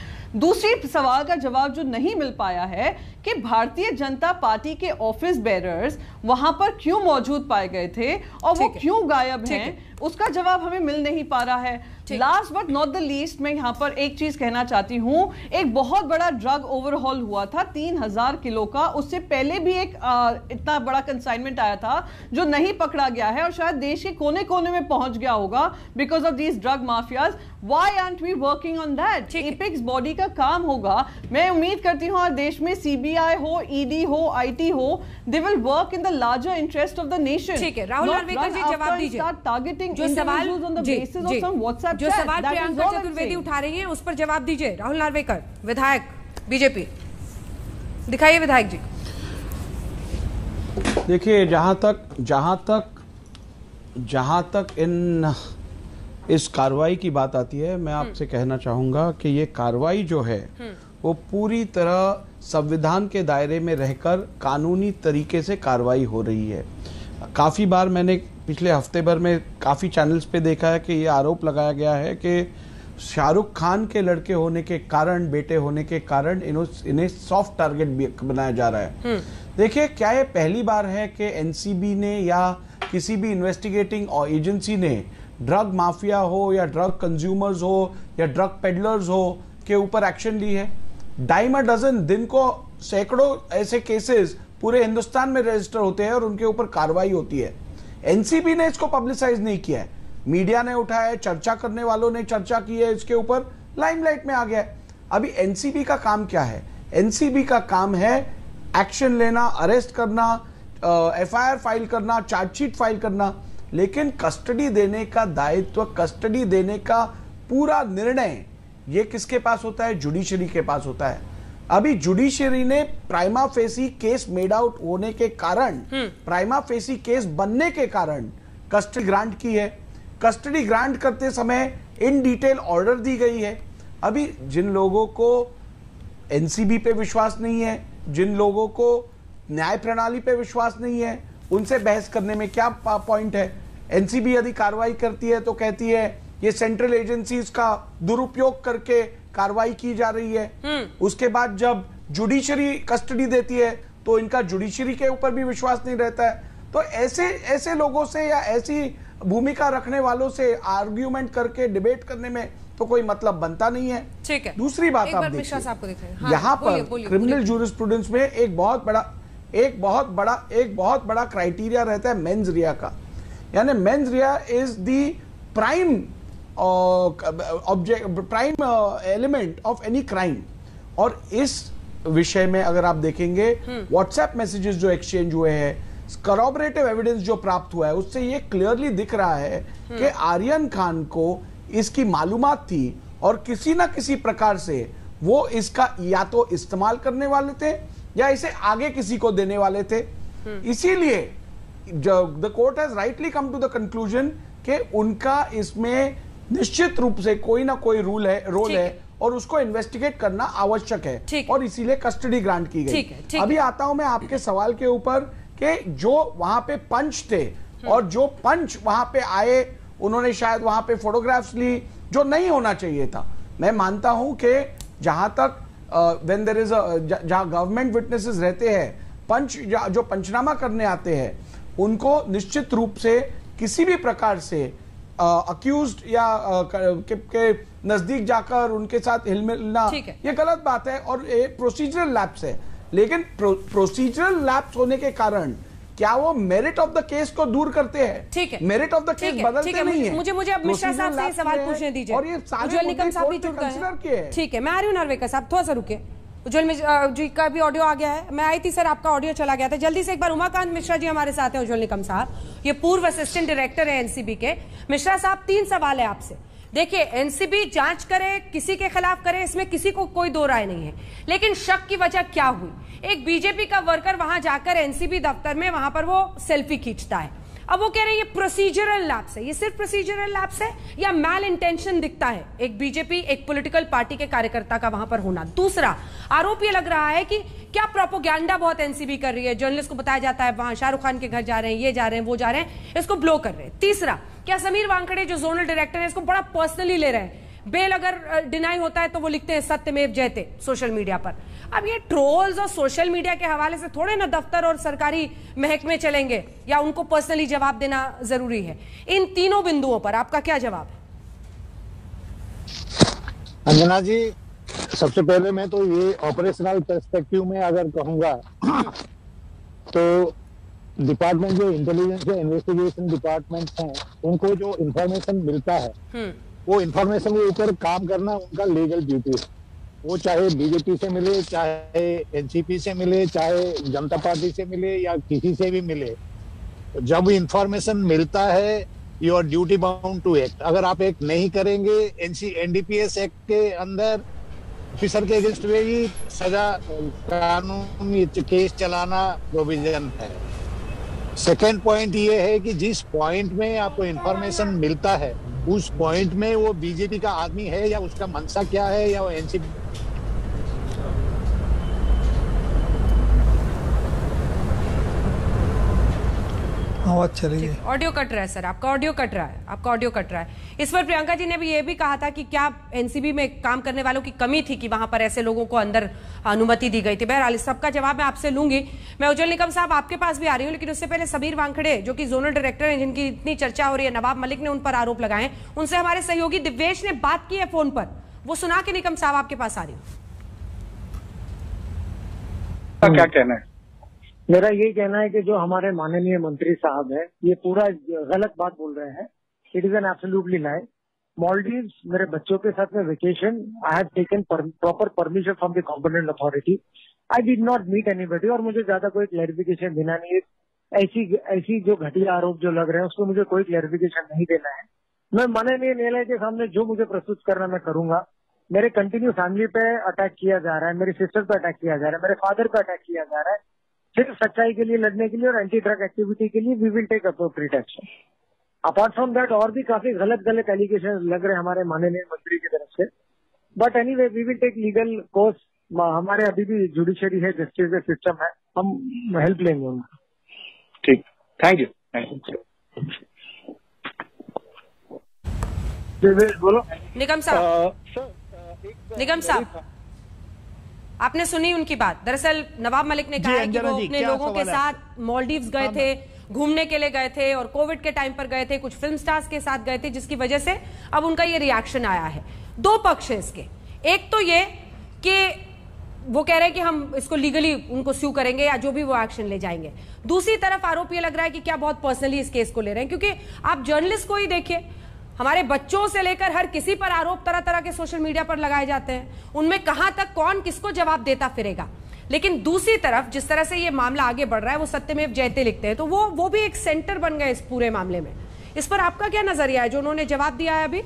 दूसरी सवाल का जवाब जो नहीं मिल पाया है कि भारतीय जनता पार्टी के ऑफिस बेरर्स वहां पर क्यों मौजूद पाए गए थे और वो क्यों गायब हैं, उसका जवाब हमें मिल नहीं पा रहा है। Last but not the least, मैं यहाँ पर एक चीज कहना चाहती हूँ, एक बहुत बड़ा ड्रग ओवरहॉल हुआ था तीन हजार किलो का। उससे पहले भी एक आ, इतना बड़ा कंसाइनमेंट आया था जो नहीं पकड़ा गया है और शायद देश के कोने कोने में पहुंच गया होगा because of these drug mafias. Why aren't we working on that? Apex body का काम होगा। मैं उम्मीद करती हूँ देश में सीबीआई हो, ईडी हो, आईटी हो, they will work in the larger interest of the nation. ठीक है, राहुल नरवेकर जी जवाब दीजिए। टारगेटिंग जो सवाल जो सवाल प्रियंका चतुर्वेदी उठा रही हैं, उस पर जवाब दीजिए। राहुल नरवेकर, विधायक बीजेपी, दिखाइए विधायक जी। देखिए, जहां तक जहां तक जहां तक इन इस कार्रवाई की बात आती है, मैं आपसे कहना चाहूँगा कि ये कार्रवाई जो है वो पूरी तरह संविधान के दायरे में रहकर कानूनी तरीके से कार्रवाई हो रही है। काफ़ी बार मैंने पिछले हफ्ते भर में काफ़ी चैनल्स पे देखा है कि ये आरोप लगाया गया है कि शाहरुख खान के लड़के होने के कारण, बेटे होने के कारण इन्हें सॉफ्ट टारगेट बनाया जा रहा है। देखिए, क्या ये पहली बार है कि एनसीबी ने या किसी भी इन्वेस्टिगेटिंग एजेंसी ने ड्रग माफिया हो या ड्रग कंज्यूमर्स हो या ड्रग पेडलर्स हो के ऊपर एक्शन ली है? डाइम अ डजन दिन को सैकड़ों ऐसे केसेस पूरे हिंदुस्तान में रजिस्टर होते हैं और उनके ऊपर कार्रवाई होती है। एनसीबी ने इसको पब्लिसाइज नहीं किया है, मीडिया ने उठाया है, चर्चा करने वालों ने चर्चा की है, इसके ऊपर लाइमलाइट में आ गया है। अभी एनसीबी का काम क्या है? एनसीबी का काम है एक्शन लेना, अरेस्ट करना, एफआईआर फाइल करना, चार्जशीट फाइल करना, लेकिन कस्टडी देने का दायित्व, कस्टडी देने का पूरा निर्णय ये किसके पास होता है? जुडिशरी के पास होता है। अभी जुडिशरी ने prima facie case made out होने के कारण, प्राइमा फेसी केस बनने के कारण कस्टडी ग्रांट की है। कस्टडी ग्रांट करते समय इन डिटेल ऑर्डर दी गई है। अभी जिन लोगों को एनसीबी पे विश्वास नहीं है, जिन लोगों को न्याय प्रणाली पे विश्वास नहीं है, उनसे बहस करने में क्या पॉइंट है? एनसीबी यदि कार्रवाई करती है तो कहती है ये सेंट्रल एजेंसीज का दुरुपयोग करके कार्रवाई की जा रही है। उसके बाद जब जुडिशरी कस्टडी देती है तो इनका जुडिशरी के ऊपर भी विश्वास नहीं रहता है। तो ऐसे ऐसे लोगों से या ऐसी भूमिका रखने वालों से आर्ग्यूमेंट करके डिबेट करने में तो कोई मतलब बनता नहीं है। ठीक है, दूसरी बात आप देखिए, यहाँ पर क्रिमिनल जूरिस्प्रूडेंस में एक बहुत बड़ा एक बहुत बड़ा एक बहुत बड़ा क्राइटेरिया रहता है मेंस रिया का, यानी mens rea is the prime object, prime element of any crime. और इस विषय में अगर आप देखेंगे व्हाट्सएप मैसेजेस जो एक्सचेंज हुए हैं, कॉरबोरेटिव एविडेंस जो प्राप्त हुआ है, उससे ये क्लियरली दिख रहा है कि आर्यन खान को इसकी मालूमात थी और किसी ना किसी प्रकार से वो इसका या तो इस्तेमाल करने वाले थे या इसे आगे किसी को देने वाले थे। इसीलिए the court has rightly come to the conclusion कि उनका इसमें निश्चित रूप से कोई ना कोई रूल है रोल है और उसको इन्वेस्टिगेट करना आवश्यक है, और इसीलिए कस्टडी ग्रांट की गई। ठीक है, ठीक अभी है। आता हूं मैं आपके सवाल के ऊपर कि जो वहां पे पंच थे और जो पंच वहां पे आए, उन्होंने शायद वहां पे फोटोग्राफ्स ली जो नहीं होना चाहिए था। मैं मानता हूं कि जहां तक वेन देर इज जहाँ गवर्नमेंट विटनेसेस रहते हैं, पंच जो पंचनामा करने आते हैं, उनको निश्चित रूप से किसी भी प्रकार से अक्यूज्ड uh, या uh, के, के नजदीक जाकर उनके साथ हिलमिलना ये गलत बात है और ये प्रोसीजरल लैप्स है। लेकिन प्रो, प्रोसीजरल लैप्स होने के कारण क्या वो मेरिट ऑफ द केस को दूर करते हैं? ठीक है, मेरिट ऑफ द केस बदलते नहीं है। मुझे मुझे अब मिश्रा साहब से सवाल पूछने दीजिए और ये उज्ज्वल निकम साहब भी जुड़ गए हैं। ठीक है, मैं आ रही हूँ नरवेकर साहब, थोड़ा सा रुके। उज्ज्वल जी का भी ऑडियो आ गया है। मैं आई थी सर, आपका ऑडियो चला गया था। जल्दी से एक बार उमाकांत मिश्रा जी हमारे साथ हैं, उज्ज्वल निकम साहब, ये पूर्व असिस्टेंट डायरेक्टर है एनसीबी के। मिश्रा साहब, तीन सवाल है आपसे। देखिए, एनसीबी जांच करे, किसी के खिलाफ करे, इसमें किसी को कोई दो राय नहीं है, लेकिन शक की वजह क्या हुई? एक बीजेपी का वर्कर वहां जाकर एनसीबी दफ्तर में वहां पर वो सेल्फी खींचता है। अब वो कह रहे हैं ये प्रोसीजरल लैप्स है। ये सिर्फ प्रोसीजरल लैप्स है या मैल इंटेंशन दिखता है एक बीजेपी, एक पॉलिटिकल पार्टी के कार्यकर्ता का वहां पर होना? दूसरा आरोप ये लग रहा है कि क्या प्रोपोगंडा बहुत एनसीबी कर रही है, जर्नलिस्ट को बताया जाता है वहां शाहरुख खान के घर जा रहे हैं, ये जा रहे हैं, वो जा रहे हैं, इसको ब्लो कर रहे हैं। तीसरा, क्या समीर वानखेड़े जो जोनल डायरेक्टर है इसको बड़ा पर्सनली ले रहे हैं? बेल अगर डिनाई होता है तो वो लिखते हैं सत्यमेव जयते सोशल मीडिया पर। अब ये ट्रोल्स और सोशल मीडिया के हवाले से थोड़े ना दफ्तर और सरकारी महकमे चलेंगे या उनको पर्सनली जवाब देना जरूरी है। इन तीनों बिंदुओं पर आपका क्या जवाब है? अंजना जी, सबसे पहले मैं तो ये ऑपरेशनल पर्सपेक्टिव में अगर कहूंगा तो डिपार्टमेंट जो इंटेलिजेंस इन्वेस्टिगेशन डिपार्टमेंट है उनको जो इंफॉर्मेशन मिलता है वो इंफॉर्मेशन के ऊपर काम करना उनका लीगल ड्यूटी है। वो चाहे बीजेपी से मिले, चाहे एनसीपी से मिले, चाहे जनता पार्टी से मिले या किसी से भी मिले, जब इंफॉर्मेशन मिलता है you are duty bound to act. अगर आप एक्ट नहीं करेंगे, एनसी एनडीपीएस एक्ट के अंदर ऑफिसर के अगेंस्ट में ही सजा कानून केस चलाना प्रोविजन है। सेकेंड पॉइंट ये है कि जिस पॉइंट में आपको इंफॉर्मेशन मिलता है उस पॉइंट में वो बीजेपी का आदमी है या उसका मंशा क्या है या वो एनसीपी आवाज चलेगी। ऑडियो कट रहा है सर, आपका ऑडियो कट रहा है, आपका ऑडियो कट रहा है। इस पर प्रियंका जी ने भी ये भी कहा था कि क्या एनसीबी में काम करने वालों की कमी थी कि वहां पर ऐसे लोगों को अंदर अनुमति दी गई थी? बहरहाल सबका जवाब मैं आपसे लूंगी। मैं उज्ज्वल निकम साहब आपके पास भी आ रही हूँ, लेकिन उससे पहले समीर वानखेड़े जो कि जोनल डायरेक्टर हैं, जिनकी इतनी चर्चा हो रही है, नवाब मलिक ने उन पर आरोप लगाए, उनसे हमारे सहयोगी दिव्येश ने बात की है फोन पर, वो सुना के निकम साहब आपके पास आ रही हूँ। क्या कहना है? मेरा यही कहना है कि जो हमारे माननीय मंत्री साहब है ये पूरा गलत बात बोल रहे हैं। It is an absolutely lie. Maldives मेरे बच्चों के साथ में vacation, I have taken proper permission from the competent authority, I did not meet anybody, और मुझे ज्यादा कोई क्लैरिफिकेशन देना नहीं है। ऐसी ऐसी जो घटिया आरोप जो लग रहे हैं उसको मुझे कोई क्लैरिफिकेशन नहीं देना है। मैं माननीय न्यायालय के सामने जो मुझे प्रस्तुत करना मैं करूंगा। मेरे कंटिन्यू फैमिली पे अटैक किया जा रहा है, मेरी सिस्टर पे अटैक किया जा रहा है, मेरे फादर पे अटैक किया जा रहा है। सिर्फ सच्चाई के लिए लड़ने के लिए और एंटी ड्रग एक्टिविटी के लिए we will take appropriate action. Apart from that और भी काफी गलत गलत एलिगेशन लग रहे हैं हमारे माननीय मंत्री की तरफ से, but anyway we will take legal course. हमारे अभी भी जुडिशरी है, जस्टिस का सिस्टम है, हम हेल्प लेंगे उनका। ठीक, थैंक यू। बोलो निकम साहब। निकम साहब, आपने सुनी उनकी बात। दरअसल नवाब मलिक ने कहा है कि वो अपने लोगों के साथ मालदीव्स गए थे, घूमने के लिए गए थे और कोविड के टाइम पर गए थे, कुछ फिल्म स्टार्स के साथ गए थे, जिसकी वजह से अब उनका ये रिएक्शन आया है। दो पक्ष हैं इसके। एक तो ये कि वो कह रहे हैं कि हम इसको लीगली उनको स्यू करेंगे या जो भी वो एक्शन ले जाएंगे। दूसरी तरफ आरोप ये लग रहा है कि क्या बहुत पर्सनली इस केस को ले रहे हैं, क्योंकि आप जर्नलिस्ट को ही देखिए, हमारे बच्चों से लेकर हर किसी पर आरोप तरह तरह के सोशल मीडिया पर लगाए जाते हैं, उनमें कहां तक कौन किसको जवाब देता फिरेगा। लेकिन दूसरी तरफ जिस तरह से ये मामला आगे बढ़ रहा है, वो सत्यमेव जयते लिखते हैं, तो वो वो भी एक सेंटर बन गए इस पूरे मामले में। इस पर आपका क्या नजरिया है जो उन्होंने जवाब दिया है अभी?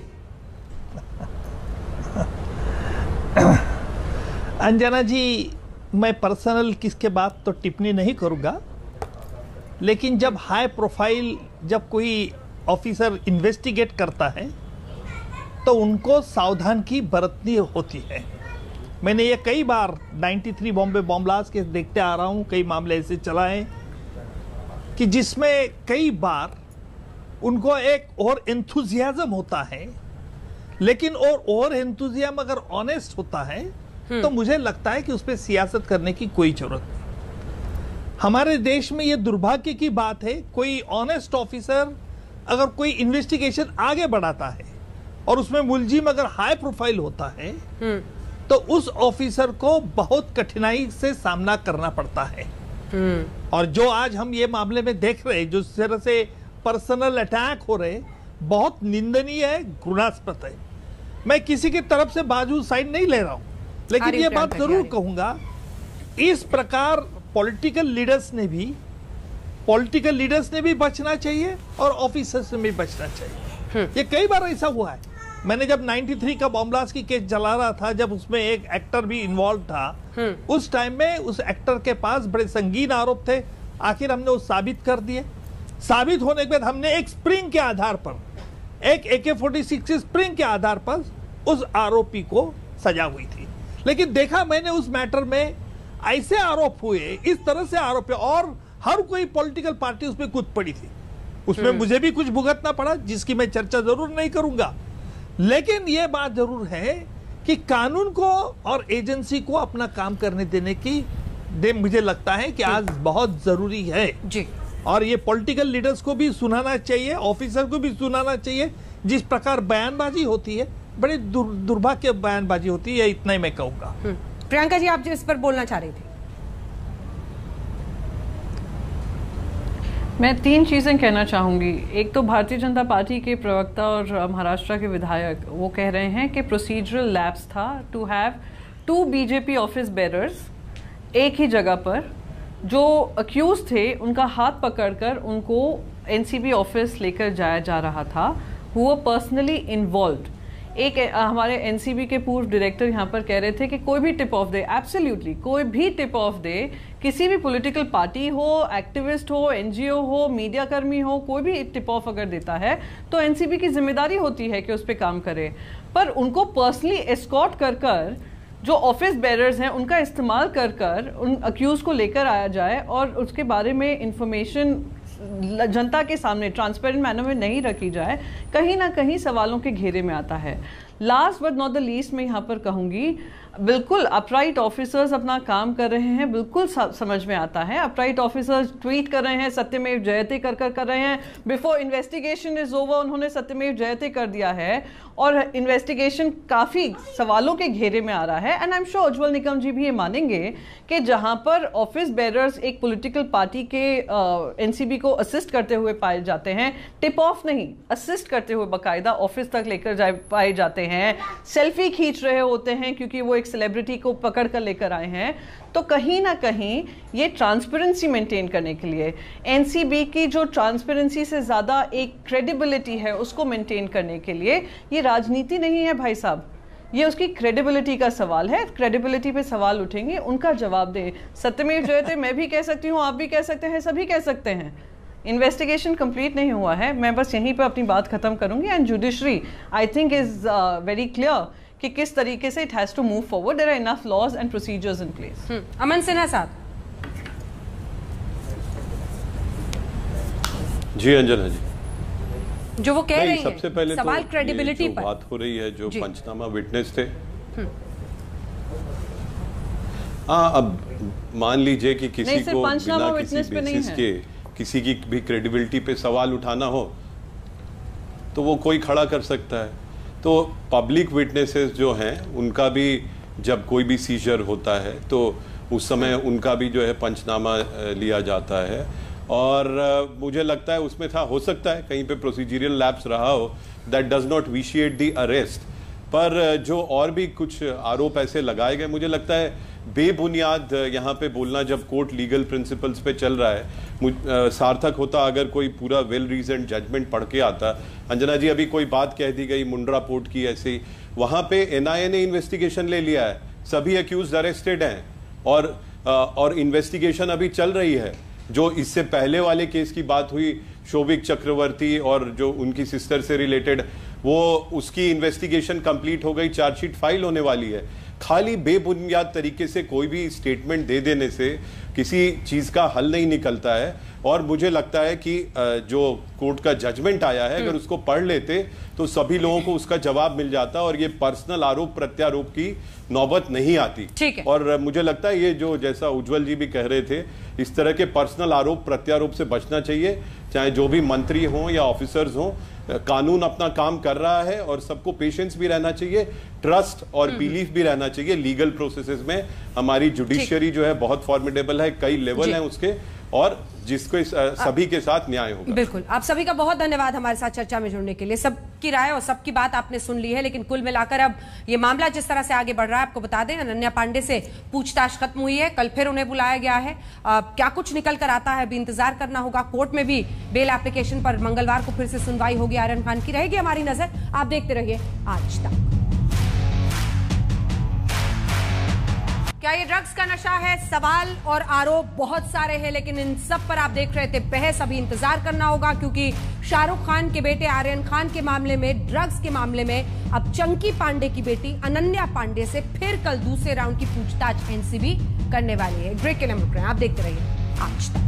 अंजना जी, मैं पर्सनल किसके बात तो टिप्पणी नहीं करूंगा, लेकिन जब हाई प्रोफाइल जब कोई ऑफिसर इन्वेस्टिगेट करता है तो उनको सावधान की बरतनी होती है। मैंने ये कई बार तिरानवे बॉम्बे बॉम्ब ब्लास्ट केस देखते आ रहा हूँ, कई मामले ऐसे चलाए कि जिसमें कई बार उनको एक और एंथुजियाज्म होता है, लेकिन और और एंथुजियाज्म अगर ऑनेस्ट होता है तो मुझे लगता है कि उस पर सियासत करने की कोई जरूरत नहीं। हमारे देश में ये दुर्भाग्य की बात है, कोई ऑनेस्ट ऑफिसर अगर कोई इन्वेस्टिगेशन आगे बढ़ाता है और उसमें मुलजिम अगर हाई प्रोफाइल होता है तो उस ऑफिसर को बहुत कठिनाई से सामना करना पड़ता है। और जो आज हम ये मामले में देख रहे हैं, जो तरह से पर्सनल अटैक हो रहे, बहुत निंदनीय है, घृणास्पद है। मैं किसी की तरफ से बाजू साइड नहीं ले रहा हूँ, लेकिन ये बात जरूर कहूंगा, इस प्रकार पॉलिटिकल लीडर्स ने भी पॉलिटिकल लीडर्स ने भी बचना चाहिए और ऑफिसर्स ने भी बचना चाहिए। ये कई बार ऐसा हुआ है। मैंने जब तिरानवे का बॉम्ब ब्लास्ट की केस जला रहा था, जब उसमें एक एक्टर भी इन्वॉल्व था, उस टाइम में उस एक्टर के पास बड़े संगीन आरोप थे। आखिर हमने वो साबित कर दिए। साबित होने के बाद हमने एक स्प्रिंग के आधार पर, एक ए के फोर्टी सिक्स स्प्रिंग के आधार पर उस आरोपी को सजा हुई थी। लेकिन देखा मैंने उस मैटर में ऐसे आरोप हुए, इस तरह से आरोप, और हर कोई पॉलिटिकल पार्टी उसमें कूद पड़ी थी। उसमें मुझे भी कुछ भुगतना पड़ा, जिसकी मैं चर्चा जरूर नहीं करूंगा। लेकिन यह बात जरूर है कि कानून को और एजेंसी को अपना काम करने देने की दे मुझे लगता है कि आज बहुत जरूरी है जी। और ये पॉलिटिकल लीडर्स को भी सुनाना चाहिए, ऑफिसर को भी सुनाना चाहिए। जिस प्रकार बयानबाजी होती है, बड़ी दुर, दुर्भाग्य बयानबाजी होती है, इतना ही मैं कहूँगा। प्रियंका जी, आप जो इस पर बोलना चाह रही थी। मैं तीन चीज़ें कहना चाहूँगी। एक तो भारतीय जनता पार्टी के प्रवक्ता और महाराष्ट्र के विधायक वो कह रहे हैं कि प्रोसीजरल लैप्स था to have to BJP office bearers एक ही जगह पर। जो अक्यूज थे उनका हाथ पकड़कर उनको एनसीबी ऑफिस लेकर जाया जा रहा था, वो पर्सनली इन्वॉल्व्ड। एक हमारे एनसीबी के पूर्व डायरेक्टर यहाँ पर कह रहे थे कि कोई भी टिप ऑफ दे, एब्सोल्युटली कोई भी टिप ऑफ दे, किसी भी पॉलिटिकल पार्टी हो, एक्टिविस्ट हो, एनजीओ हो, मीडिया कर्मी हो, कोई भी टिप ऑफ अगर देता है तो एनसीबी की जिम्मेदारी होती है कि उस पर काम करे। पर उनको पर्सनली एस्कॉर्ट कर कर जो ऑफिस बेरर्स हैं उनका इस्तेमाल कर कर उन अक्यूज़ को लेकर आया जाए और उसके बारे में इंफॉर्मेशन जनता के सामने ट्रांसपेरेंट मैनर में नहीं रखी जाए, कहीं ना कहीं सवालों के घेरे में आता है। Last but not the least मैं यहाँ पर कहूँगी, बिल्कुल अपराइट ऑफिसर्स अपना काम कर रहे हैं, बिल्कुल समझ में आता है। अपराइट ऑफिसर्स ट्वीट कर रहे हैं, सत्यमेव जयते कर कर कर रहे हैं। बिफोर इन्वेस्टिगेशन इज ओवर उन्होंने सत्यमेव जयते कर दिया है और इन्वेस्टिगेशन काफ़ी सवालों के घेरे में आ रहा है। And I am sure Ujjwal Nikam ji भी ये मानेंगे कि जहाँ पर ऑफिस बेरर्स एक पोलिटिकल पार्टी के एन सी बी को असिस्ट करते हुए पाए जाते हैं, टिप ऑफ नहीं, असिस्ट करते हुए बाकायदा ऑफिस तक लेकर जाए पाए जाते हैं, सेल्फी खींच रहे होते हैं क्योंकि वो एक सेलिब्रिटी को पकड़ कर लेकर आए हैं, तो कहीं ना कहीं ये ट्रांसपेरेंसी मेंटेन करने के लिए एनसीबी की जो ट्रांसपेरेंसी से ज़्यादा एक क्रेडिबिलिटी है उसको मेंटेन करने के लिए, ये राजनीति नहीं है भाई साहब, ये उसकी क्रेडिबिलिटी का सवाल है। क्रेडिबिलिटी पे सवाल उठेंगे, उनका जवाब दें। सत्यमेव जयते मैं भी कह सकती हूँ, आप भी कह सकते हैं, सभी कह सकते हैं। इन्वेस्टिगेशन कंप्लीट नहीं हुआ है। मैं बस यहीं पर अपनी बात खत्म करूंगी। And judiciary I think is very clear कि किस तरीके से it has to move forward, there are enough laws and procedures in place. Aman Sinha साहब जी, अंजना जी, जो वो कह रही हैं सबसे पहले सवाल क्रेडिबिलिटी पर बात हो रही है, जो पंचनामा विटनेस थे। हाँ, अब मान लीजिए कि किसी को बिना किसी बेसिस के किसी की भी क्रेडिबिलिटी पे सवाल उठाना हो तो वो कोई खड़ा कर सकता है। तो पब्लिक विटनेसेस जो हैं उनका भी जब कोई भी सीजर होता है तो उस समय उनका भी जो है पंचनामा लिया जाता है। और मुझे लगता है उसमें था, हो सकता है कहीं पे प्रोसीजरल लैप्स रहा हो, that does not vitiate the arrest. पर जो और भी कुछ आरोप ऐसे लगाए गए, मुझे लगता है बेबुनियाद यहाँ पे बोलना, जब कोर्ट लीगल प्रिंसिपल्स पे चल रहा है। सार्थक होता अगर कोई पूरा वेल रीजन्ड जजमेंट पढ़ के आता। अंजना जी, अभी कोई बात कह दी गई मुंद्रा पोर्ट की, ऐसी वहाँ पे एन आई ए ने इन्वेस्टिगेशन ले लिया है, सभी एक्यूज अरेस्टेड हैं और और इन्वेस्टिगेशन अभी चल रही है। जो इससे पहले वाले केस की बात हुई, शोभिक चक्रवर्ती और जो उनकी सिस्टर से रिलेटेड, वो उसकी इन्वेस्टिगेशन कंप्लीट हो गई, चार्जशीट फाइल होने वाली है। खाली बेबुनियाद तरीके से कोई भी स्टेटमेंट दे देने से किसी चीज़ का हल नहीं निकलता है। और मुझे लगता है कि जो कोर्ट का जजमेंट आया है, अगर उसको पढ़ लेते तो सभी लोगों को उसका जवाब मिल जाता और ये पर्सनल आरोप प्रत्यारोप की नौबत नहीं आती। और मुझे लगता है ये जो, जैसा उज्ज्वल जी भी कह रहे थे, इस तरह के पर्सनल आरोप प्रत्यारोप से बचना चाहिए, चाहे जो भी मंत्री हों या ऑफिसर्स हों। कानून अपना काम कर रहा है और सबको पेशेंस भी रहना चाहिए, ट्रस्ट और बिलीफ भी रहना चाहिए। लीगल प्रोसेसेस में हमारी जुडिशियरी जो है बहुत फॉर्मिडेबल है, कई लेवल हैं उसके, और जिसको सभी के साथ न्याय होगा। बिल्कुल, आप सभी का बहुत धन्यवाद हमारे साथ चर्चा में जुड़ने के लिए। सबकी राय और सबकी बात आपने सुन ली है, लेकिन कुल मिलाकर अब ये मामला जिस तरह से आगे बढ़ रहा है, आपको बता दें अनन्या पांडे से पूछताछ खत्म हुई है, कल फिर उन्हें बुलाया गया है, आ, क्या कुछ निकल कर आता है अभी इंतजार करना होगा। कोर्ट में भी बेल एप्लीकेशन पर मंगलवार को फिर से सुनवाई होगी आर्यन खान की, रहेगी हमारी नजर। आप देखते रहिए आज तक। क्या ये ड्रग्स का नशा है? सवाल और आरोप बहुत सारे हैं, लेकिन इन सब पर आप देख रहे थे बहस। अभी इंतजार करना होगा क्योंकि शाहरुख खान के बेटे आर्यन खान के मामले में, ड्रग्स के मामले में अब चंकी पांडे की बेटी अनन्या पांडे से फिर कल दूसरे राउंड की पूछताछ एनसीबी करने वाली है। ब्रेक के नंबर पर आप देखते रहिए आज तक।